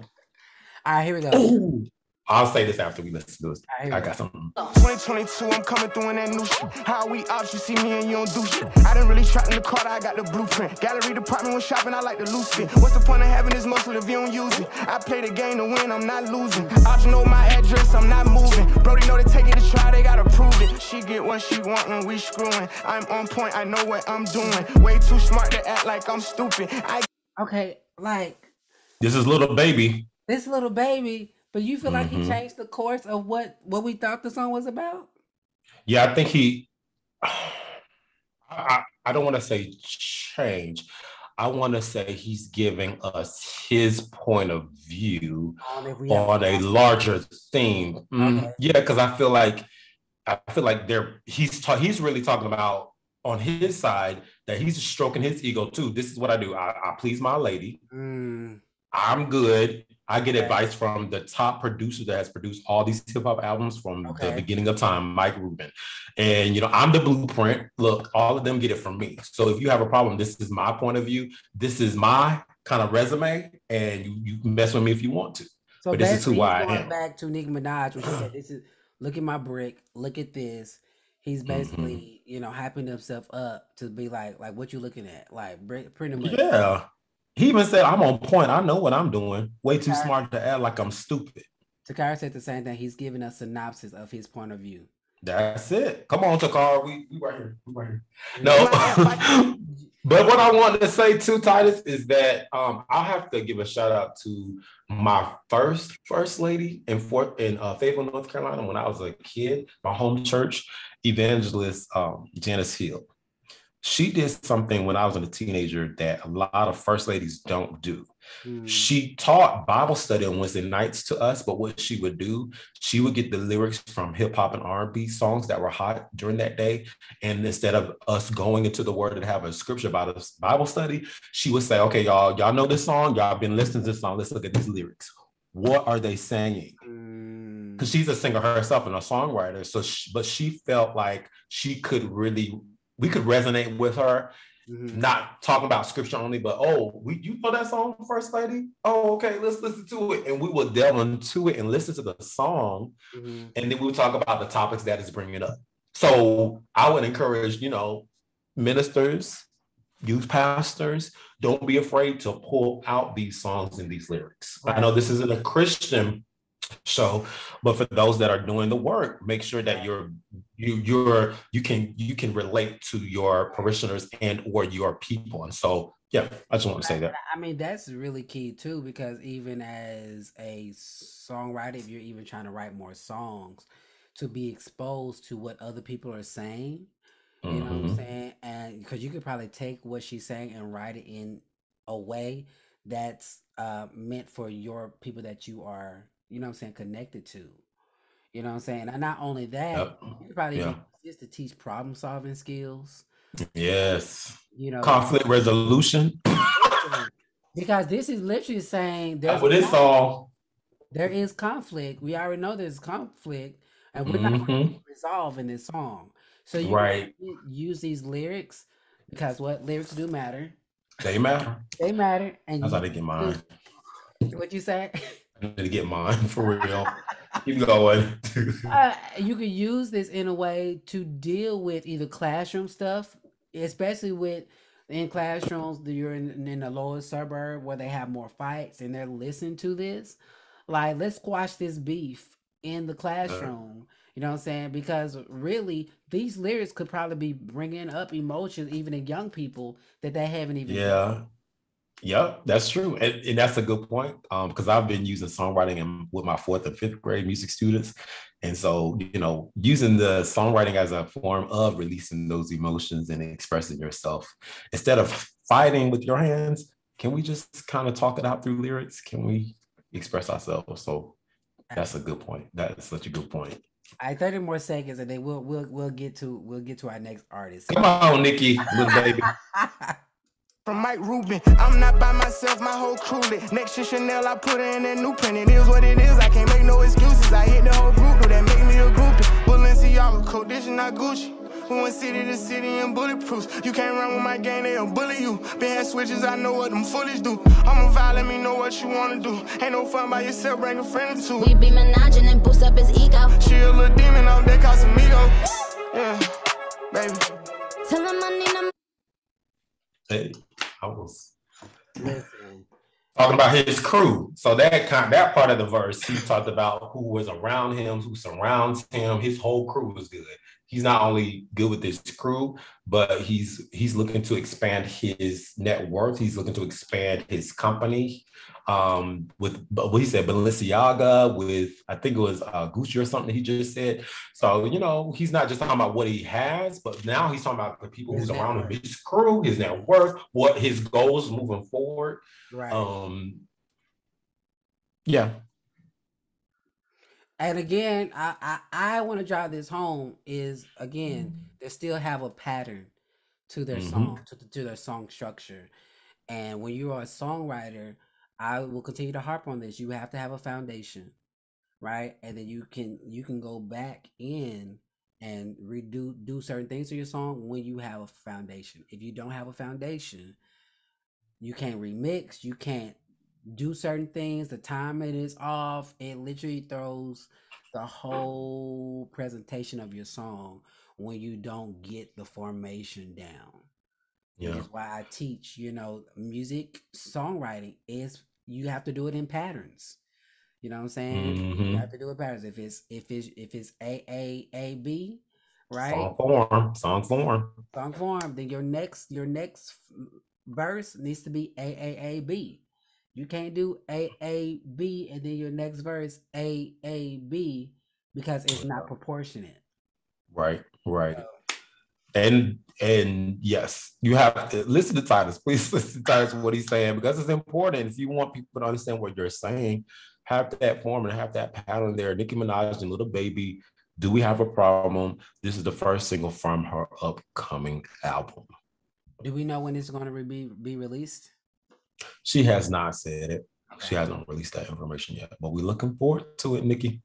right, here we go. Ooh. I'll say this after we listen to this. Right, I got something. twenty twenty-two, I'm coming through in that new shit. How we out, you see me and you don't do shit. I done really shot in the car, I got the blueprint. Gallery department was shopping, I like the loose fit. What's the point of having this muscle if you don't use it? I play the game to win, I'm not losing. I know my address, I'm not moving. Brody know they take it to try, they gotta prove it. She get what she want when we screwing. I'm on point, I know what I'm doing. Way too smart to act like I'm stupid. I okay, like. This is Little Baby. This Little Baby. But you feel like mm-hmm. he changed the course of what, what we thought the song was about? Yeah, I think he, I, I don't want to say change. I want to say he's giving us his point of view on a larger theme. Mm, okay. Yeah, because I feel like, I feel like they're, he's, ta- he's really talking about on his side that he's stroking his ego too. This is what I do. I, I please my lady. Mm. I'm good. I get advice from the top producer that has produced all these hip hop albums from okay. the beginning of time, Mike Rubin. And, you know, I'm the blueprint. Look, all of them get it from me. So if you have a problem, this is my point of view. This is my kind of resume. And you, you can mess with me if you want to. So but this is who I am. Back to Nicki Minaj, when she said, this is, look at my brick, look at this. He's basically, mm-hmm. you know, hyping himself up to be like, like, what you looking at? Like, pretty much. Yeah. He even said, I'm on point. I know what I'm doing. Way too Takara, smart to act like I'm stupid. Takara said the same thing. He's giving us synopsis of his point of view. That's it. Come on, Takara. We, we right here. We right here. No. But what I wanted to say too, Titus, is that um, I'll have to give a shout out to my first first lady in, Fort, in uh, Fayetteville, North Carolina, when I was a kid, my home church, evangelist um, Janice Hill. She did something when I was a teenager that a lot of first ladies don't do. Mm. She taught Bible study on Wednesday nights to us, but what she would do, she would get the lyrics from hip hop and R and B songs that were hot during that day. And instead of us going into the word and have a scripture about a Bible study, she would say, okay, y'all, y'all know this song. Y'all been listening to this song. Let's look at these lyrics. What are they saying? Because mm. she's a singer herself and a songwriter. So, she, but she felt like she could really we could resonate with her, mm-hmm. not talking about scripture only, but, oh, we, you know that song, First Lady? Oh, okay, let's listen to it. And we will delve into it and listen to the song. Mm-hmm. And then we'll talk about the topics that is bringing up. So I would encourage, you know, ministers, youth pastors, don't be afraid to pull out these songs and these lyrics. I know this isn't a Christian show, but for those that are doing the work, make sure that you're you you're you can you can relate to your parishioners and or your people. And so, yeah, I just want to say that. I mean, that's really key too, because even as a songwriter, if you're even trying to write more songs, to be exposed to what other people are saying, you mm-hmm. know what I'm saying? And because you could probably take what she's saying and write it in a way that's uh, meant for your people that you are, you know what I'm saying, connected to. You know what I'm saying? And not only that, yep. you probably yeah. just to teach problem solving skills. Yes. You know, conflict resolution. Because this is literally saying there's what it's all. There is conflict. We already know there's conflict, and we're mm-hmm. not going to resolve in this song. So you right. use these lyrics, because what lyrics do matter. They matter. They matter. And I was about to get mine. What'd you say? I'm gonna get mine for real. Keep going. uh, you can use this in a way to deal with either classroom stuff, especially with in classrooms that you're in, in the lowest suburb where they have more fights and they're listening to this. Like, let's squash this beef in the classroom. Uh, you know what I'm saying? Because really, these lyrics could probably be bringing up emotions even in young people that they haven't even. Yeah. Heard. Yep, that's true. And, and that's a good point, um, because I've been using songwriting and with my fourth and fifth grade music students. And so, you know, using the songwriting as a form of releasing those emotions and expressing yourself. Instead of fighting with your hands, can we just kind of talk it out through lyrics? Can we express ourselves? So that's a good point. That's such a good point. I right, thirty more seconds, and then we'll we'll we'll get to we'll get to our next artist. Come on, Nicki, Little Baby. From Mike Rubin, I'm not by myself, my whole crew lit. Next to Chanel, I put her in that new print. It is what it is, I can't make no excuses. I hit the whole group, do that make me a groupie. Balenciaga, Codition, not Gucci. We went city to city in bulletproofs. You can't run with my gang, they'll bully you. Been had switches, I know what them foolish do. I'm a violent, me know what you wanna do. Ain't no fun by yourself, bring a friend or two. We be menaging and boost up his ego. She a little demon, on that cause some ego. Yeah, baby. Tell him I need him. Hey, I was Listen. talking about his crew. So that kind, that part of the verse, he talked about who was around him, who surrounds him. His whole crew was good. He's not only good with his crew, but he's he's looking to expand his net worth. He's looking to expand his company. Um, with what he said, Balenciaga, with I think it was uh, Gucci or something he just said. So, you know, he's not just talking about what he has, but now he's talking about the people his who's around worth. him, his crew, his net worth, what his goals moving forward. Right. Um, yeah. And again, I I, I want to drive this home is again, mm-hmm. they still have a pattern to their mm-hmm. song, to, to their song structure. And when you are a songwriter, I will continue to harp on this. You have to have a foundation, right? And then you can you can go back in and redo do certain things to your song when you have a foundation. If you don't have a foundation, you can't remix, you can't do certain things, the timing is off. It literally throws the whole presentation of your song when you don't get the formation down. Yeah. That's why I teach, you know, music songwriting is you have to do it in patterns. You know what I'm saying? Mm-hmm. You have to do it patterns. If it's if it's if it's A A A B, right? Song form, song form, song form. Then your next your next verse needs to be A A A B. You can't do A A B and then your next verse A A B because it's not proportionate. Right. Right. So, And and yes, you have to listen to Titus. Please listen to Titus what he's saying, because it's important. If you want people to understand what you're saying, have that form and have that pattern there. Nicki Minaj and Little Baby, Do We Have a Problem? This is the first single from her upcoming album. Do we know when it's going to be be released? She has not said it. Okay. She hasn't released that information yet, but we're looking forward to it, Nicki.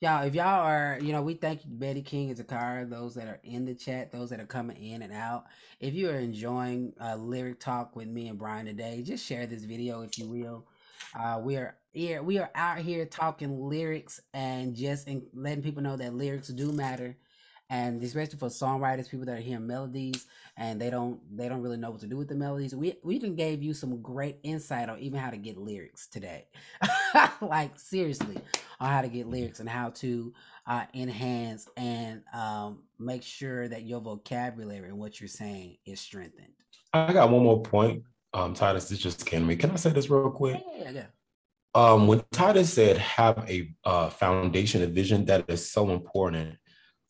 Y'all, if y'all are, you know, we thank Betty King and Zakara, those that are in the chat, those that are coming in and out. If you are enjoying uh, Lyric Talk with me and Brian today, just share this video, if you will. Uh, we are here, we are out here talking lyrics and just in, letting people know that lyrics do matter. And especially for songwriters, people that are hearing melodies and they don't they don't really know what to do with the melodies. We we even gave you some great insight on even how to get lyrics today. Like seriously, on how to get lyrics and how to uh, enhance and um, make sure that your vocabulary and what you're saying is strengthened. I got one more point. Um, Titus, this just came to me. Can I say this real quick? Yeah, yeah. Um, when Titus said have a uh, foundation, a vision, that is so important.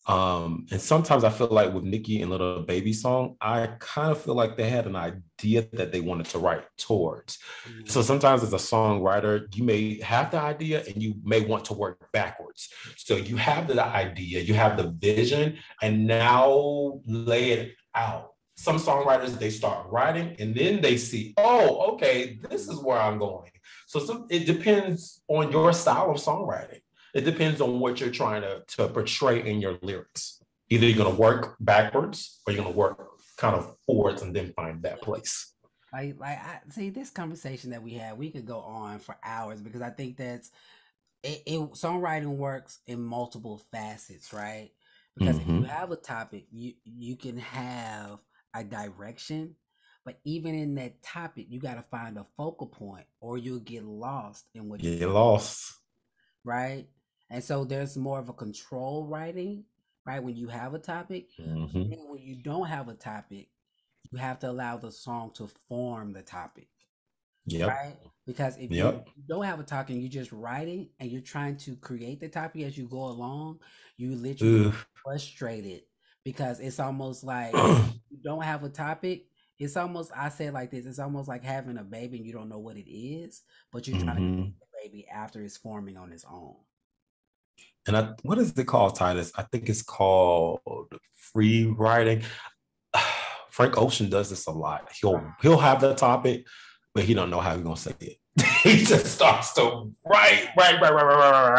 Um, and sometimes I feel like with Nicki and Little Baby song, I kind of feel like they had an idea that they wanted to write towards. Mm-hmm. So sometimes as a songwriter, you may have the idea and you may want to work backwards. So you have the idea, you have the vision, and now lay it out. Some songwriters, they start writing and then they see, oh, okay, this is where I'm going. So some, it depends on your style of songwriting. It depends on what you're trying to, to portray in your lyrics. Either you're going to work backwards or you're going to work kind of forwards and then find that place. Like, like I, see, this conversation that we had, we could go on for hours because I think that's, it, it songwriting works in multiple facets, right? Because mm-hmm. if you have a topic, you you can have a direction, but even in that topic, you got to find a focal point or you'll get lost in what you get lost. Right? And so there's more of a control writing, right? When you have a topic, mm-hmm. and when you don't have a topic, you have to allow the song to form the topic, yep. right? Because if yep. you don't have a topic, you're just writing and you're trying to create the topic as you go along, you literally Ugh. frustrated because it's almost like you don't have a topic. It's almost, I say it like this, it's almost like having a baby and you don't know what it is, but you're mm-hmm. trying to get the baby after it's forming on its own. And I, what is it called, Titus? I think it's called free writing. Frank Ocean does this a lot. He'll wow. he'll have the topic, but he don't know how he's gonna say it. He just starts to write, write, write, write, write, write,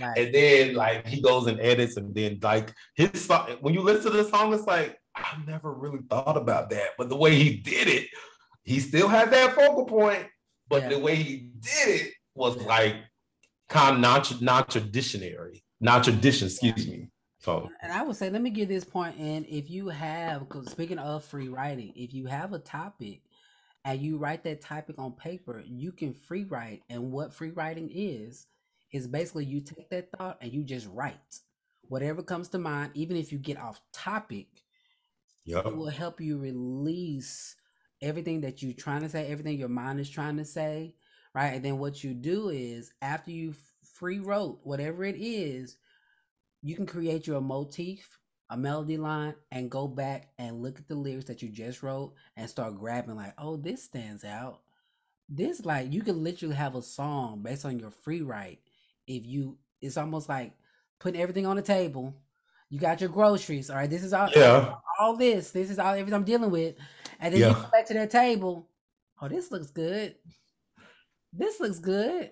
right. And then like he goes and edits, and then like his song. When you listen to the song, it's like, I've never really thought about that, but the way he did it, he still had that focal point, but yeah. the way he did it was yeah. like kind of non-traditionary, non-tradition, excuse yeah. me. So, and I would say, let me get this point in. If you have, speaking of free writing, if you have a topic and you write that topic on paper, you can free write. And what free writing is, is basically you take that thought and you just write whatever comes to mind, even if you get off topic. Yep. It will help you release everything that you're trying to say, everything your mind is trying to say, right? And then what you do is after you free wrote whatever it is, you can create your motif, a melody line, and go back and look at the lyrics that you just wrote and start grabbing like, oh, this stands out. This, like, you can literally have a song based on your free write. If you, it's almost like putting everything on the table. You got your groceries. All right. This is all, yeah. all this. This is all everything I'm dealing with. And then yeah. you go back to that table. Oh, this looks good. This looks good.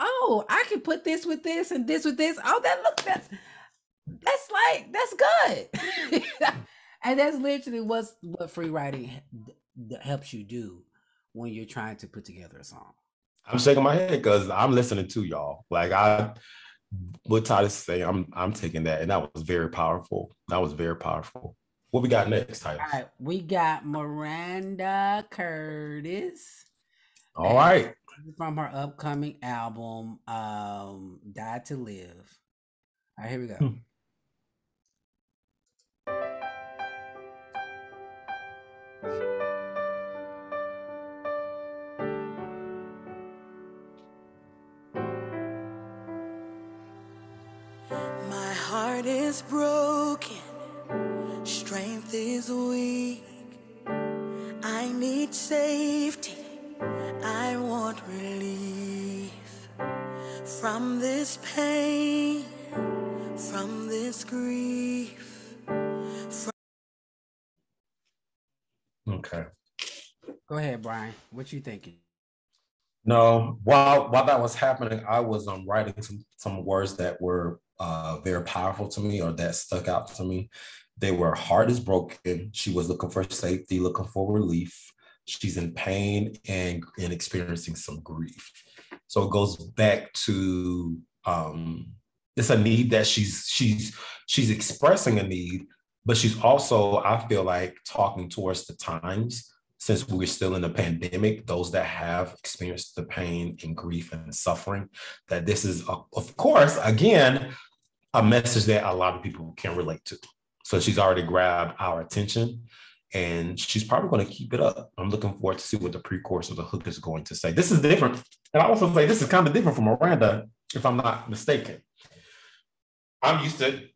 Oh, I can put this with this and this with this. Oh, that looks, that's, that's like, that's good. And that's literally what's, what free writing helps you do when you're trying to put together a song. I'm shaking my head because I'm listening to y'all. Like I... What Titus say, I'm I'm taking that, and that was very powerful. That was very powerful. What we got next, Titus? All right, we got Maranda Curtis. All right, from her upcoming album, um, "Die to Live." All right, here we go. Hmm. Heart is broken, strength is weak. I need safety, I want relief from this pain, from this grief. From okay. Go ahead, Brian. What you thinking? No, while while that was happening, I was um writing some, some words that were uh very powerful to me, or that stuck out to me. They were, heart is broken, she was looking for safety, looking for relief, she's in pain and, and experiencing some grief. So it goes back to um It's a need that she's she's she's expressing a need, but she's also, I feel like, talking towards the times. Since we're still in a pandemic, those that have experienced the pain and grief and suffering, that this is, of course, again, a message that a lot of people can relate to. So she's already grabbed our attention, and she's probably going to keep it up. I'm looking forward to see what the pre-chorus or the hook is going to say. This is different. And I also say this is kind of different from Miranda, if I'm not mistaken. I'm used to,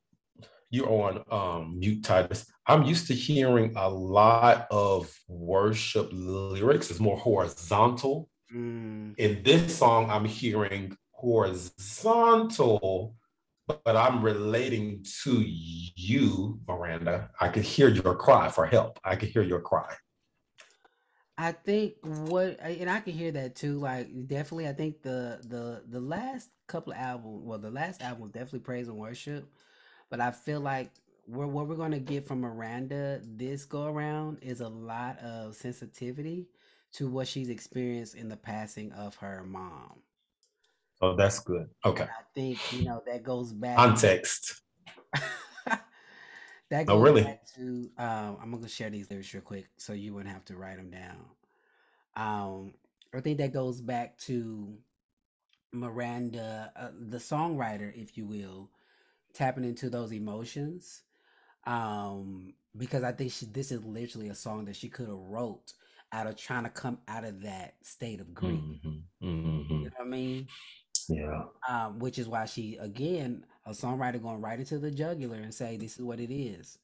you're on um, mute, Titus. I'm used to hearing a lot of worship lyrics. It's more horizontal. Mm. In this song, I'm hearing horizontal, but I'm relating to you, Miranda. I could hear your cry for help. I could hear your cry. I think what, and I can hear that too. Like, definitely, I think the the the last couple of albums, well, the last album was definitely praise and worship. But I feel like we're, what we're going to get from Miranda this go around is a lot of sensitivity to what she's experienced in the passing of her mom. Oh, that's good. Okay. And I think, you know, that goes back context. That goes oh, really? back to, um, I'm going to share these lyrics real quick so you wouldn't have to write them down. Um, I think that goes back to Miranda, uh, the songwriter, if you will, tapping into those emotions, um, because I think she, this is literally a song that she could have wrote out of trying to come out of that state of grief. Mm-hmm. Mm-hmm. You know what I mean? Yeah. Um, which is why she, again, a songwriter going right into the jugular and say, this is what it is.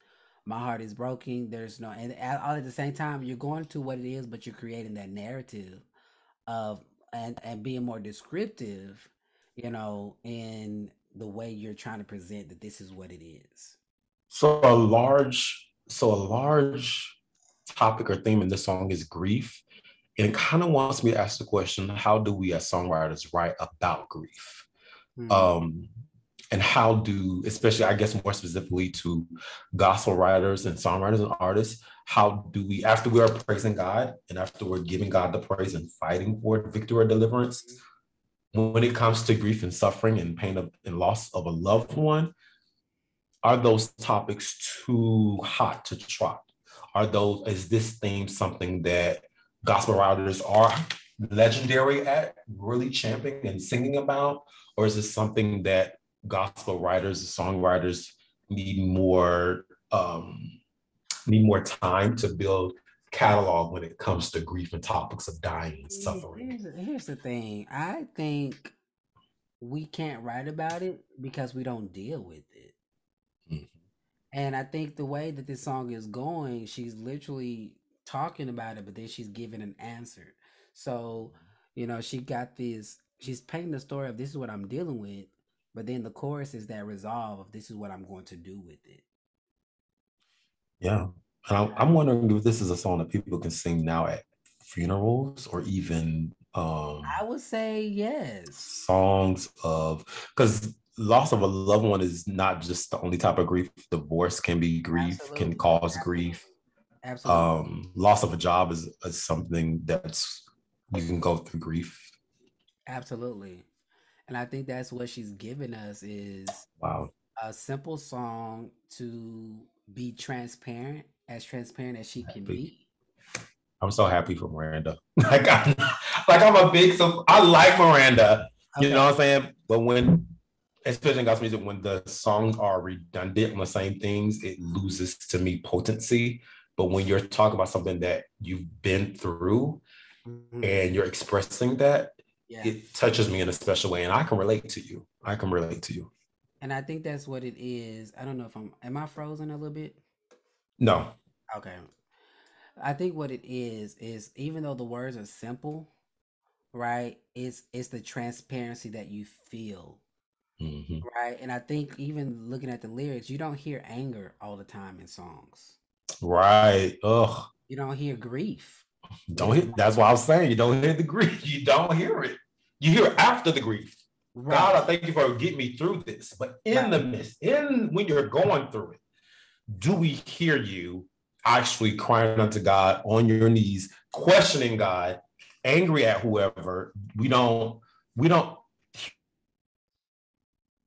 My heart is broken. There's no, and all at the same time, you're going to what it is, but you're creating that narrative of, and, and being more descriptive, you know, in the way you're trying to present that this is what it is. So a large, so a large topic or theme in this song is grief. And it kind of wants me to ask the question, how do we as songwriters write about grief? Mm-hmm. Um, and how do, especially, I guess more specifically to gospel writers and songwriters and artists, how do we, after we are praising God and after we're giving God the praise and fighting for victory or deliverance, mm-hmm. when it comes to grief and suffering and pain of, and loss of a loved one, are those topics too hot to trot? Are those, is this theme something that gospel writers are legendary at, really championing and singing about? Or is this something that gospel writers, songwriters need more, um, need more time to build catalog when it comes to grief and topics of dying and suffering? Here's, here's the thing. I think we can't write about it because we don't deal with it. Mm-hmm. And I think the way that this song is going, she's literally talking about it, but then she's giving an answer. So, you know, she got this, she's painting the story of this is what I'm dealing with, but then the chorus is that resolve of this is what I'm going to do with it. Yeah. And I'm wondering if this is a song that people can sing now at funerals or even um I would say yes. Songs of, because loss of a loved one is not just the only type of grief. Divorce can be grief, absolutely, can cause absolutely grief. Absolutely. Um, loss of a job is, is something that's, you can go through grief. Absolutely. And I think that's what she's giving us is wow. a simple song to be transparent, as transparent as she happy. can be. I'm so happy for Miranda. Like, I'm, like I'm a big, so I like Miranda, okay. You know what I'm saying? But when, especially in gospel music, when the songs are redundant on the same things, it loses, to me, potency. But when you're talking about something that you've been through mm-hmm. and you're expressing that, yeah. it touches me in a special way. And I can relate to you. I can relate to you. And I think that's what it is. I don't know if I'm, am I frozen a little bit? No. Okay. I think what it is, is even though the words are simple, right? It's, it's the transparency that you feel, mm-hmm. right? And I think even looking at the lyrics, you don't hear anger all the time in songs. Right. Ugh. You don't hear grief. Don't hear, that's what I was saying. You don't hear the grief. You don't hear it. You hear it after the grief. Right. God, I thank you for getting me through this. But in right. the midst, in when you're going through it, do we hear you actually crying unto God on your knees, questioning God, angry at whoever? We don't, we don't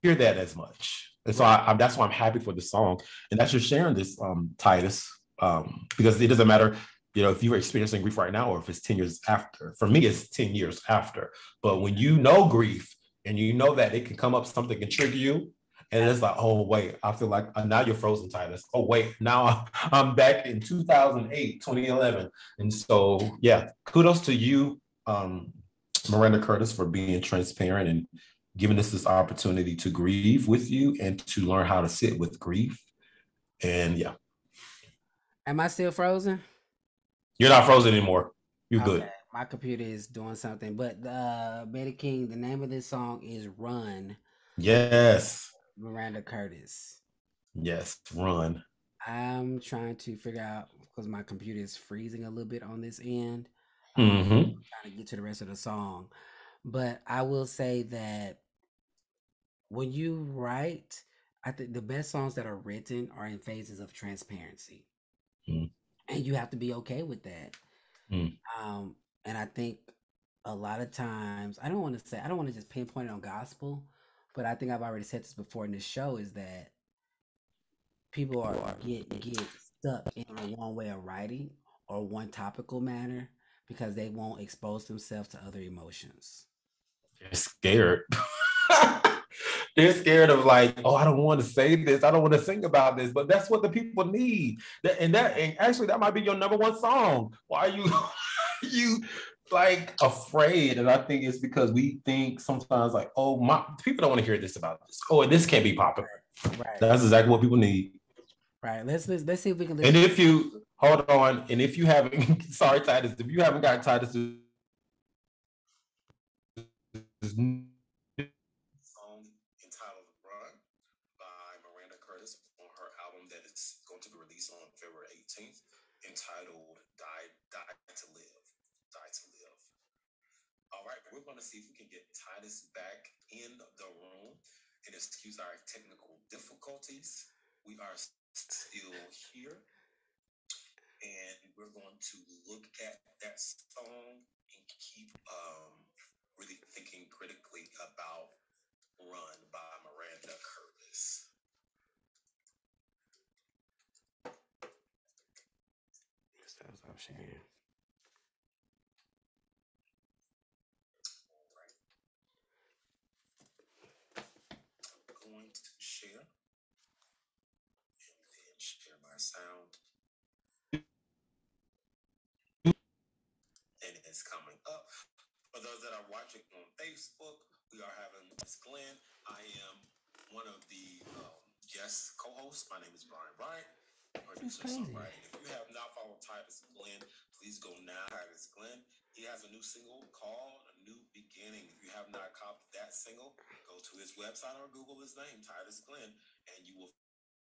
hear that as much. And so I, I, that's why I'm happy for the song, and that you're sharing this, um, Titus, um, because it doesn't matter, you know, if you're experiencing grief right now or if it's ten years after. For me, it's ten years after. But when you know grief and you know that it can come up, something can trigger you, and it's like, oh, wait, I feel like uh, now you're frozen, Titus. Oh, wait, now I'm back in two thousand eight, twenty eleven. And so, yeah, kudos to you, um, Maranda Curtis, for being transparent and giving us this opportunity to grieve with you and to learn how to sit with grief. And yeah. Am I still frozen? You're not frozen anymore. You're okay, good. My computer is doing something, but uh, Betty King, the name of this song is Run. Yes. Maranda Curtis. Yes, Run. I'm trying to figure out, because my computer is freezing a little bit on this end. Mm-hmm. I'm trying to get to the rest of the song. But I will say that when you write, I think the best songs that are written are in phases of transparency. Mm. And you have to be okay with that. Mm. Um, and I think a lot of times, I don't want to say, I don't want to just pinpoint it on gospel, but I think I've already said this before in this show, is that people are get, get stuck in one way of writing or one topical matter because they won't expose themselves to other emotions. They're scared. They're scared of like, oh, I don't want to say this. I don't want to sing about this. But that's what the people need. And that, and actually, that might be your number one song. Why are you, you like afraid? And I think it's because we think sometimes like, oh, my people don't want to hear this about this. Oh, and this can't be popular. Right. That's exactly what people need. Right. Let's let's, let's see if we can. Listen. And if you hold on, and if you haven't, sorry, Titus, if you haven't got Titus. Entitled die, die to Live, Die to Live. All right, we're going to see if we can get Titus back in the room and excuse our technical difficulties. We are still here, and we're going to look at that song and keep um, really thinking critically about Run by Maranda Curtis. I'm sharing. All right. I'm going to share and then share my sound. And it's coming up. For those that are watching on Facebook, we are having Titus Glenn. I am one of the um, guest co-hosts. My name is Brian Bryant. That's crazy. If you have not followed Titus Glenn, please go now. Titus Glenn, he has a new single called A New Beginning. If you have not copied that single, go to his website or Google his name, Titus Glenn, and you will